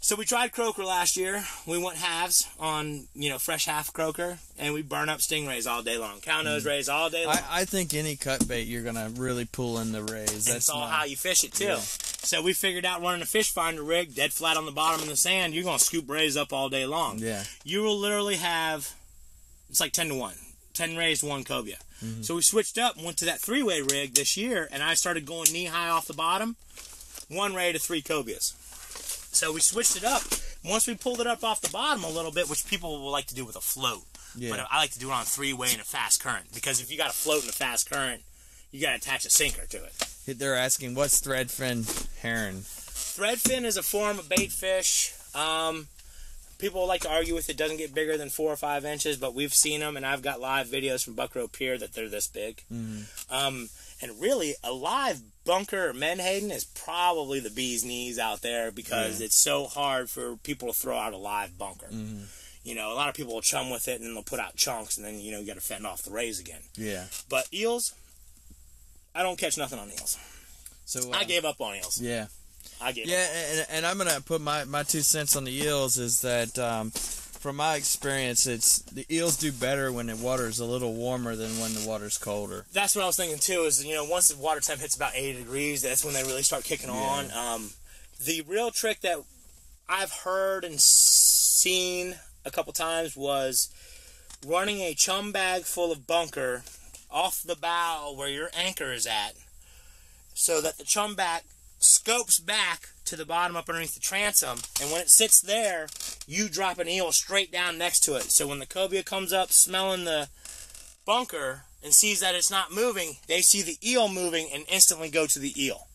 so we tried croaker last year. We went halves on, you know, fresh half croaker, and we burn up stingrays all day long. Cow nose mm. rays all day long. I, I think any cut bait, you're going to really pull in the rays. That's all not... how you fish it, too. Yeah. So we figured out running a fish finder rig, dead flat on the bottom in the sand, you're going to scoop rays up all day long. Yeah. You will literally have, it's like ten to one. ten rays, one cobia. Mm-hmm. So we switched up and went to that three-way rig this year, and I started going knee-high off the bottom. One ray to three cobias. So we switched it up. Once we pulled it up off the bottom a little bit, which people will like to do with a float. Yeah. But I like to do it on three-way in a fast current. Because if you got a float in a fast current, you got to attach a sinker to it. They're asking, what's threadfin herring? Threadfin is a form of bait fish. Um, people like to argue with it. It doesn't get bigger than four or five inches, but we've seen them, and I've got live videos from Buckrow Pier that they're this big. Mm-hmm. Um, and really, a live bunker or menhaden is probably the bee's knees out there because yeah. it's so hard for people to throw out a live bunker. Mm-hmm. You know, a lot of people will chum with it, and then they'll put out chunks, and then, you know, you got to fend off the rays again. Yeah. But eels, I don't catch nothing on eels. So uh, I gave up on eels. Yeah. I gave yeah, up on eels. And, and I'm going to put my, my two cents on the eels is that um, from my experience, it's the eels do better when the water's a little warmer than when the water's colder. That's what I was thinking too. Is you know once the water temp hits about eighty degrees, that's when they really start kicking yeah. on. Um, the real trick that I've heard and seen a couple times was running a chum bag full of bunker off the bow where your anchor is at, so that the chum bag scopes back to the bottom up underneath the transom, and when it sits there, you drop an eel straight down next to it. So when the cobia comes up smelling the bunker and sees that it's not moving, they see the eel moving and instantly go to the eel.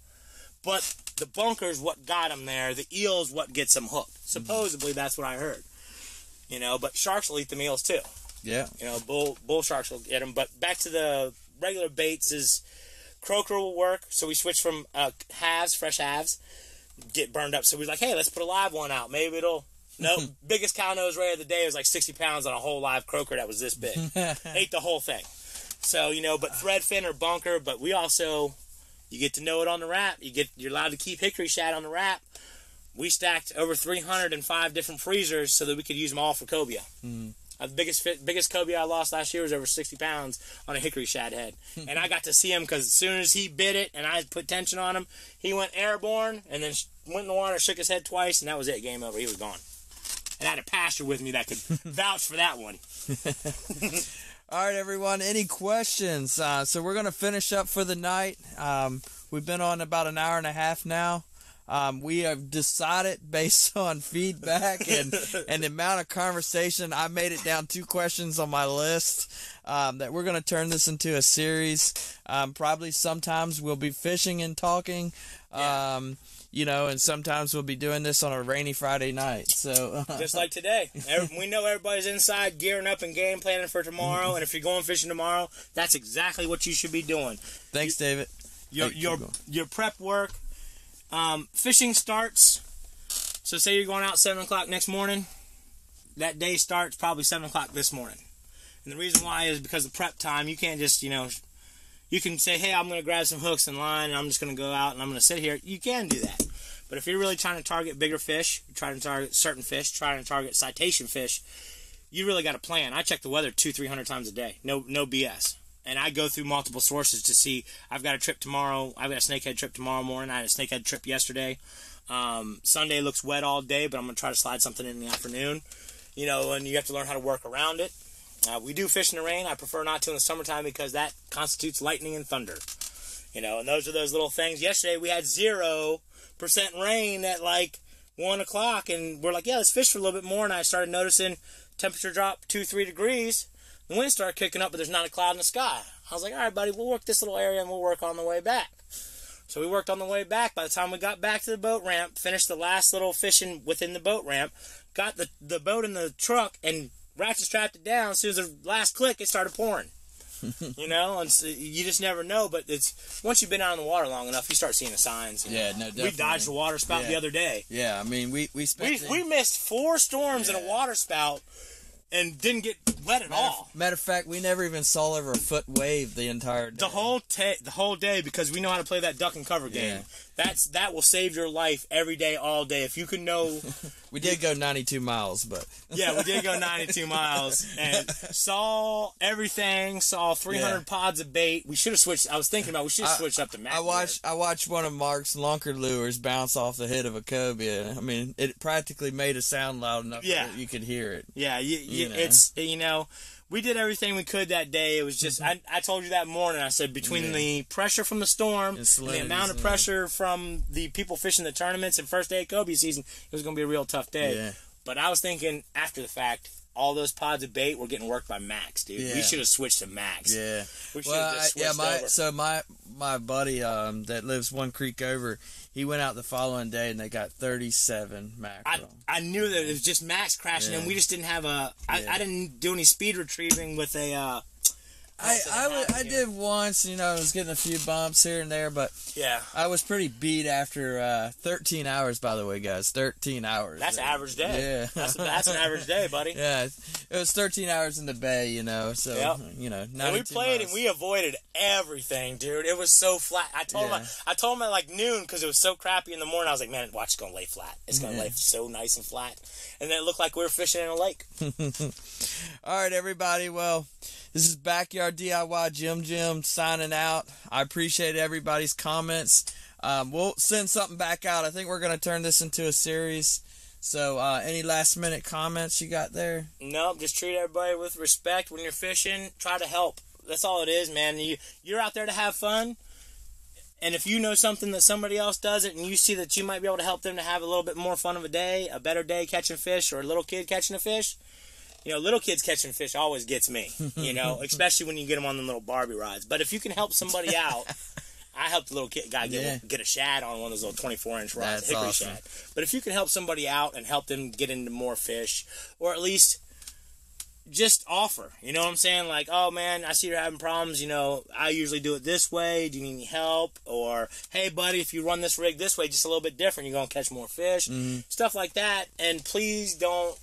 But the bunker's what got them there. The eel's what gets them hooked. Supposedly, that's what I heard. You know, but sharks will eat the eels too. Yeah. You know, bull bull sharks will get them. But back to the regular baits is croaker will work. So we switch from uh, halves, fresh halves, get burned up. So we were like, hey, let's put a live one out. Maybe it'll... No, nope. Biggest cow nose ray of the day was like sixty pounds on a whole live croaker that was this big. Ate the whole thing. So, you know, but threadfin or bunker, but we also, you get to know it on the wrap. You get, you're allowed to keep hickory shad on the wrap. We stacked over three hundred five different freezers so that we could use them all for cobia. Mm-hmm. Uh, the biggest biggest cobia I lost last year was over sixty pounds on a hickory shad head. And I got to see him because as soon as he bit it and I put tension on him, he went airborne and then went in the water, shook his head twice, and that was it. Game over. He was gone. And I had a pastor with me that could vouch for that one. All right, everyone. Any questions? Uh, so we're going to finish up for the night. Um, we've been on about an hour and a half now. Um, we have decided based on feedback and, and the amount of conversation, I made it down two questions on my list um, that we're going to turn this into a series. Um, probably sometimes we'll be fishing and talking. Yeah. Um, You know, and sometimes we'll be doing this on a rainy Friday night. So just like today. We know everybody's inside gearing up and game planning for tomorrow. And if you're going fishing tomorrow, that's exactly what you should be doing. Thanks, you, David. Your Thanks, your your prep work. Um, fishing starts. So say you're going out seven o'clock next morning. That day starts probably seven o'clock this morning. And the reason why is because of prep time. You can't just, you know... You can say, hey, I'm going to grab some hooks and line, and I'm just going to go out, and I'm going to sit here. You can do that. But if you're really trying to target bigger fish, trying to target certain fish, trying to target citation fish, you really got to plan. I check the weather two, three hundred times a day. No no B S. And I go through multiple sources to see. I've got a trip tomorrow. I've got a snakehead trip tomorrow morning. I had a snakehead trip yesterday. Um, Sunday looks wet all day, but I'm going to try to slide something in the afternoon. you know, and you have to learn how to work around it. Uh, we do fish in the rain. I prefer not to in the summertime because that constitutes lightning and thunder. You know, and those are those little things. Yesterday we had zero percent rain at like one o'clock, and we're like, yeah, let's fish for a little bit more. And I started noticing temperature drop two, three degrees. The wind started kicking up, but there's not a cloud in the sky. I was like, all right, buddy, we'll work this little area and we'll work on the way back. So we worked on the way back. By the time we got back to the boat ramp, finished the last little fishing within the boat ramp, got the, the boat in the truck, and ratchet strapped it down. As soon as the last click, it started pouring. You know, and so you just never know. But it's once you've been out on the water long enough, you start seeing the signs. Yeah, know. no, definitely. We dodged a water spout yeah. the other day. Yeah, I mean, we we spent we, we missed four storms yeah. in a water spout and didn't get wet at matter, all. Matter of fact, we never even saw over a foot wave the entire day. The whole the whole day, because we know how to play that duck and cover game. Yeah. That's that will save your life every day, all day. If you can know. We did go ninety-two miles, but yeah, we did go ninety-two miles and saw everything. Saw three hundred yeah. pods of bait. We should have switched. I was thinking about we should have switched I, up to Matt. I watched. There. I watched one of Mark's Lonker lures bounce off the head of a cobia. I mean, it practically made a sound loud enough yeah. that you could hear it. Yeah, you, you, you know? It's you know, we did everything we could that day. It was just mm-hmm. I, I told you that morning. I said between yeah. the pressure from the storm and the amount of pressure from the people fishing the tournaments and first day of cobia season, it was going to be a real tough. Tough day, yeah. But I was thinking after the fact, all those pods of bait were getting worked by Max, dude. Yeah. We should have switched to Max. Yeah, we should well, have just switched I, yeah, my, over. So my my buddy um, that lives one creek over, he went out the following day and they got thirty-seven mackerel. I, I knew that it was just Max crashing, yeah. and we just didn't have a. I, yeah. I didn't do any speed retrieving with a. Uh, I I, I did once, you know, I was getting a few bumps here and there, but yeah, I was pretty beat after uh, thirteen hours, by the way, guys, thirteen hours. That's an average day. Yeah. That's, a, that's an average day, buddy. Yeah, it was thirteen hours in the bay, you know, so, yep. you know. And we played miles. And we avoided everything, dude. It was so flat. I told yeah. him I, I told him at like noon because it was so crappy in the morning. I was like, man, watch, it's going to lay flat. It's going to yeah. lay so nice and flat. And then it looked like we were fishing in a lake. All right, everybody, well, this is Backyard D I Y Jim Jim signing out. I appreciate everybody's comments. Um, we'll send something back out. I think we're going to turn this into a series. So uh, any last minute comments you got there? Nope, just treat everybody with respect when you're fishing. Try to help. That's all it is, man. You, you're out there to have fun. And if you know something that somebody else doesn't and you see that you might be able to help them to have a little bit more fun of a day, a better day catching fish, or a little kid catching a fish, you know, little kids catching fish always gets me, you know, especially when you get them on the little Barbie rides. But if you can help somebody out, I helped a little kid guy get, yeah. get a shad on one of those little twenty-four inch rods, That's hickory awesome. Shad. But if you can help somebody out and help them get into more fish, or at least just offer, you know what I'm saying? Like, oh, man, I see you're having problems, you know, I usually do it this way. Do you need any help? Or, hey, buddy, if you run this rig this way, just a little bit different, you're going to catch more fish. Mm-hmm. Stuff like that. And please don't.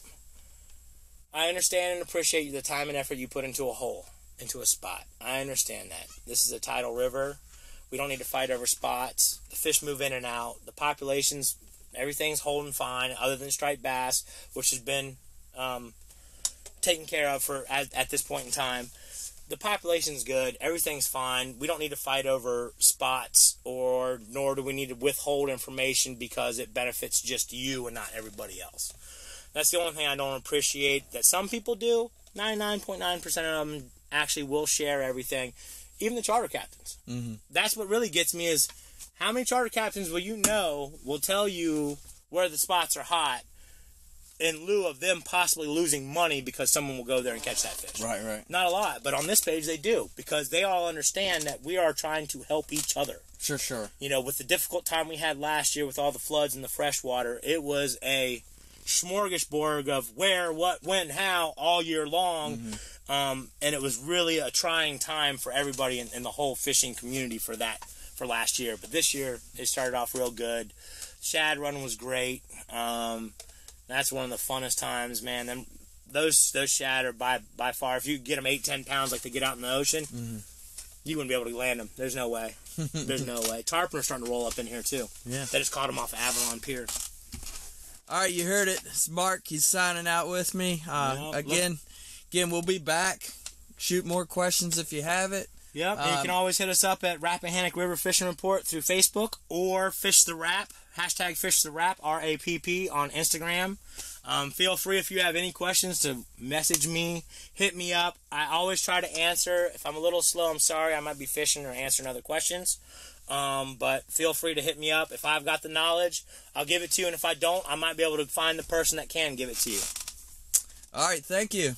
I understand and appreciate the time and effort you put into a hole, into a spot. I understand that. This is a tidal river. We don't need to fight over spots. The fish move in and out. The populations, everything's holding fine other than striped bass, which has been um, taken care of for at, at this point in time. The population's good. Everything's fine. We don't need to fight over spots, or nor do we need to withhold information because it benefits just you and not everybody else. That's the only thing I don't appreciate that some people do. ninety-nine point nine percent of them actually will share everything, even the charter captains. Mm-hmm. That's what really gets me is how many charter captains will you know will tell you where the spots are hot in lieu of them possibly losing money because someone will go there and catch that fish. Right, right. Not a lot, but on this page they do because they all understand that we are trying to help each other. Sure, sure. You know, with the difficult time we had last year with all the floods and the fresh water, it was a smorgasbord of where, what, when, how all year long. Mm-hmm. Um, and it was really a trying time for everybody in, in the whole fishing community for that for last year. But this year it started off real good. Shad run was great. Um, that's one of the funnest times, man. Them those those shad are by by far, if you get them eight ten pounds like they get out in the ocean, mm-hmm. you wouldn't be able to land them. There's no way. There's no way. Tarpon are starting to roll up in here too. Yeah, they just caught them off of Avalon Pier. All right, you heard it. It's Mark. He's signing out with me. Uh, yep, again, look. again, we'll be back. Shoot more questions if you have it. Yep, um, and you can always hit us up at Rappahannock River Fishing Report through Facebook or Fish the Rap, hashtag Fish the Rap, R A P P, on Instagram. Um, feel free if you have any questions to message me, hit me up. I always try to answer. If I'm a little slow, I'm sorry. I might be fishing or answering other questions. Um, but feel free to hit me up. If I've got the knowledge, I'll give it to you. And if I don't, I might be able to find the person that can give it to you. All right. Thank you.